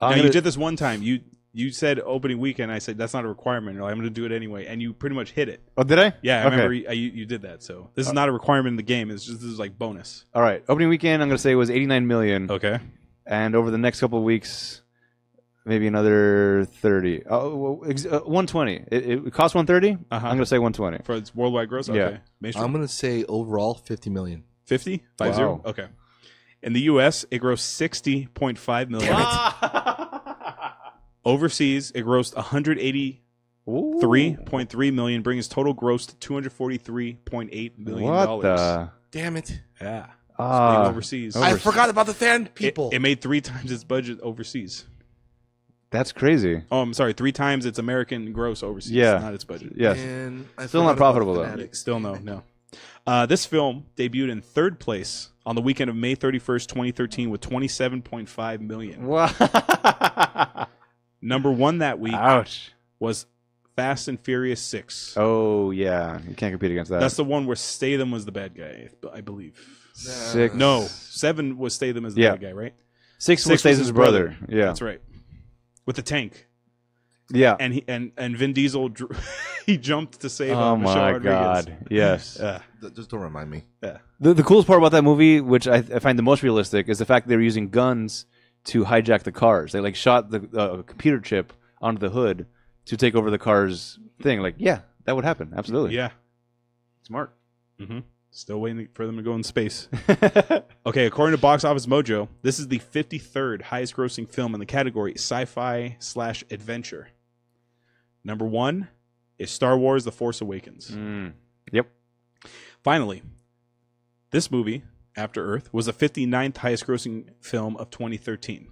Now gonna, you did this one time. You you said opening weekend. I said that's not a requirement. Like, I'm going to do it anyway, and you pretty much hit it. Oh, did I? Yeah, I okay. remember you, you, you did that. So this is uh, not a requirement in the game. It's just this is like bonus. All right. Opening weekend, I'm going to say was eighty-nine million. Okay. And over the next couple of weeks. Maybe another thirty. Oh, one twenty. It, it cost one thirty? Uh-huh. I'm going to say one twenty. For its worldwide gross? Okay. Yeah. I'm going to say overall fifty million. fifty? five zero? Wow. Okay. In the U S, it grossed sixty point five million. Overseas, it grossed one hundred eighty-three point three million, bringing its total gross to two hundred forty-three point eight million dollars. What the? Damn it. Yeah. Uh, overseas. I forgot about the fan people. It, it made three times its budget overseas. That's crazy. Oh, I'm sorry. Three times its American gross overseas, yeah. Not its budget. Yes. And still not profitable, though. Still no, no. Uh, this film debuted in third place on the weekend of May thirty-first, twenty thirteen with twenty-seven point five million dollars. Wow. Number one that week Ouch. was Fast and Furious six. Oh, yeah. You can't compete against that. That's the one where Statham was the bad guy, I believe. Six. No, seven was Statham as the yeah. bad guy, right? Six, six was Statham's brother. brother. Yeah. That's right. With the tank, yeah, and he, and and Vin Diesel, he jumped to save. Oh Michelle my Rodriguez. God! Yes, uh, just don't remind me. Yeah. The the coolest part about that movie, which I, I find the most realistic, is the fact they were using guns to hijack the cars. They like shot the uh, computer chip onto the hood to take over the car's thing. Like, yeah, that would happen. Absolutely. Yeah, smart. Mm-hmm. Still waiting for them to go in space. Okay, according to Box Office Mojo, this is the fifty-third highest grossing film in the category sci-fi slash adventure. Number one is Star Wars The Force Awakens. Mm. Yep. Finally, this movie, After Earth, was the fifty-ninth highest grossing film of twenty thirteen.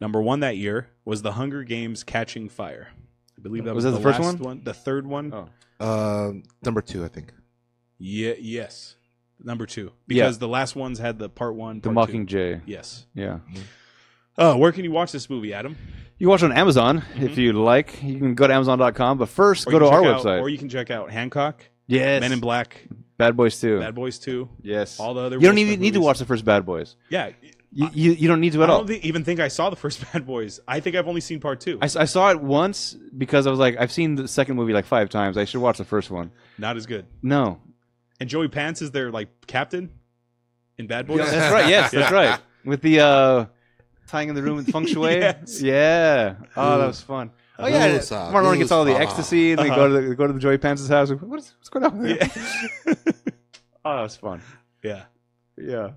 Number one that year was The Hunger Games Catching Fire. I believe that was, was that the, the first one? one? The third one? Oh. Uh, number two, I think. Yeah. Yes. Number two, because yeah. the last ones had the part one, part the Mockingjay. Yes. Yeah. Oh, where can you watch this movie, Adam? You watch it on Amazon mm -hmm. if you like. You can go to amazon dot com, but first or go to our out, website, or you can check out Hancock. Yes. Men in Black. Bad Boys Two. Bad Boys Two. Yes. All the other. You don't even need, need to watch the first Bad Boys. Yeah. You, you, you don't need to at all. I don't all. Th even think I saw the first Bad Boys. I think I've only seen part two. I, I saw it once because I was like, I've seen the second movie like five times. I should watch the first one. Not as good. No. And Joey Pants is their like captain in Bad Boys. Yeah, that's right. Yes, yeah. that's right. With the uh, tying in the room with feng shui. Yes. Yeah. Oh, that was fun. Oh yeah. Lusa, Martin Lusa. gets all the ecstasy, and uh -huh. they go to the, go to the Joey Pants' house. Like, what is what's going on? There? Yeah. Oh, that was fun. Yeah. Yeah.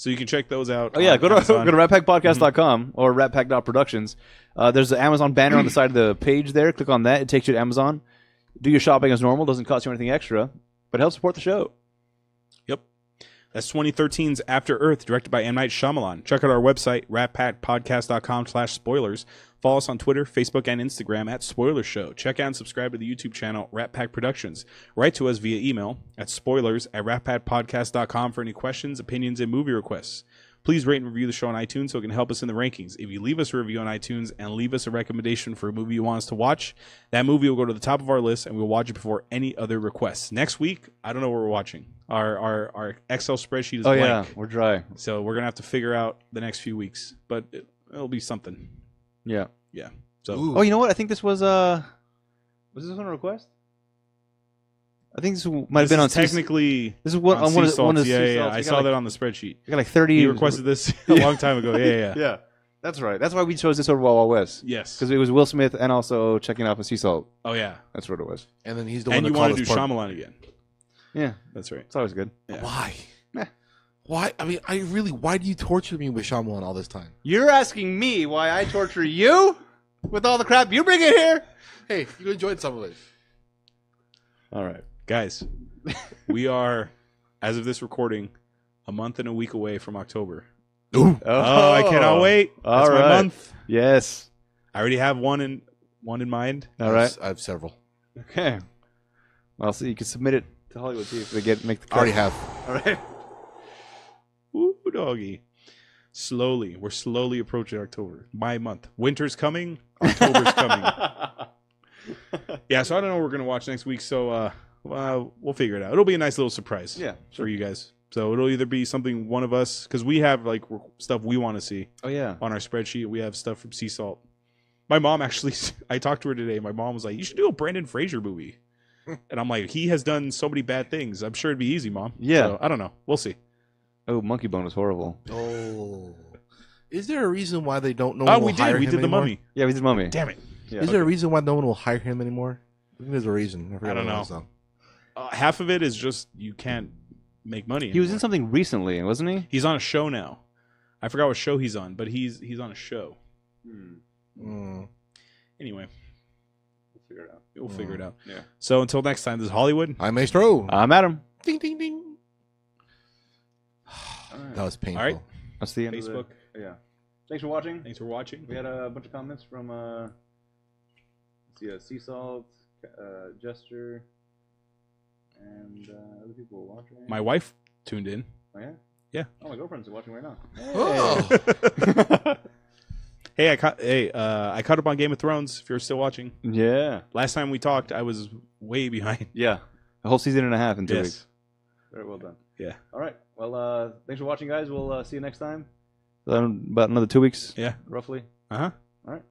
So you can check those out. Oh, yeah. Go to, go to rat pack podcast dot com or rat pack dot productions. Uh, there's an Amazon banner on the side of the page there. Click on that. It takes you to Amazon. Do your shopping as normal. Doesn't cost you anything extra, but help support the show. Yep. That's twenty thirteen's After Earth, directed by M Night Shyamalan. Check out our website, rat pack podcast dot com slash spoilers. Follow us on Twitter, Facebook, and Instagram at Spoiler Show. Check out and subscribe to the YouTube channel, Rat Pack Productions. Write to us via email at spoilers at rat pack podcast dot com for any questions, opinions, and movie requests. Please rate and review the show on iTunes so it can help us in the rankings. If you leave us a review on iTunes and leave us a recommendation for a movie you want us to watch, that movie will go to the top of our list and we'll watch it before any other requests. Next week, I don't know what we're watching. Our our, our Excel spreadsheet is oh, blank. Oh, yeah, we're dry. So we're going to have to figure out the next few weeks, but it, it'll be something. Yeah. Yeah. So Ooh. Oh, you know what? I think this was uh was this one a request? I think this might have been on technically This is what on one of the Yeah, yeah. I saw that on the spreadsheet. I got like thirty. You requested this a long time ago. Yeah, yeah. Yeah. That's right. That's why we chose this over Wild Wild West. Yes. Because it was Will Smith and also checking off a sea salt. Oh yeah. That's what it was. And then he's the one that called us. And you want to do Shyamalan again. Yeah. That's right. It's always good. Yeah. Why? Why? I mean, I really, why do you torture me with Shyamalan all this time? You're asking me why I torture you with all the crap you bring in here? Hey, you enjoyed some of it. All right. Guys, we are, as of this recording, a month and a week away from October. Ooh. Oh, oh, I cannot wait. All That's right. my month. Yes. I already have one in, one in mind. All right. I have several. Okay. Well, so you can submit it to Hollywood, too, if they get, make the cut. I already have. All right. Ooh, doggy. Slowly. We're slowly approaching October. My month. Winter's coming. October's coming. Yeah, so I don't know what we're going to watch next week, so uh, uh, we'll figure it out. It'll be a nice little surprise yeah, sure. for you guys. So it'll either be something one of us, because we have like stuff we want to see Oh yeah. on our spreadsheet. We have stuff from Sea Salt. My mom actually, I talked to her today. My mom was like, you should do a Brandon Fraser movie. And I'm like, he has done so many bad things. I'm sure it'd be easy, Mom. Yeah. So, I don't know. We'll see. Oh, Monkey Bone is horrible. Oh, is there a reason why they don't? No one oh, will we did. Hire we him did the anymore? Mummy. Yeah, we did the Mummy. Damn it! Yeah. Is okay. there a reason why no one will hire him anymore? I think there's a reason. I, I don't know. Uh, half of it is just you can't make money. He anymore. was in something recently, wasn't he? He's on a show now. I forgot what show he's on, but he's he's on a show. Hmm. Mm. Anyway, we'll figure it out. We'll mm. figure it out. Yeah. So until next time, this is Hollywood. I'm Maestro. I'm Adam. Ding ding ding. Right. That was painful. All right. That's the end Facebook. Of the, yeah. Thanks for watching. Thanks for watching. We had a bunch of comments from uh, let's see, uh, Sea Salt, uh, Jester, and uh, other people watching. My wife tuned in. Oh, yeah? Yeah. Oh, my girlfriend's watching right now. Hey. Oh. Hey, I caught, hey uh, I caught up on Game of Thrones, if you're still watching. Yeah. Last time we talked, I was way behind. Yeah. A whole season and a half in two yes. weeks. Very well done. Yeah. All right. Well, uh, thanks for watching, guys. We'll uh, see you next time. Um, about another two weeks. Yeah. Roughly. Uh-huh. All right.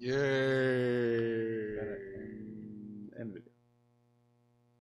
Yeah.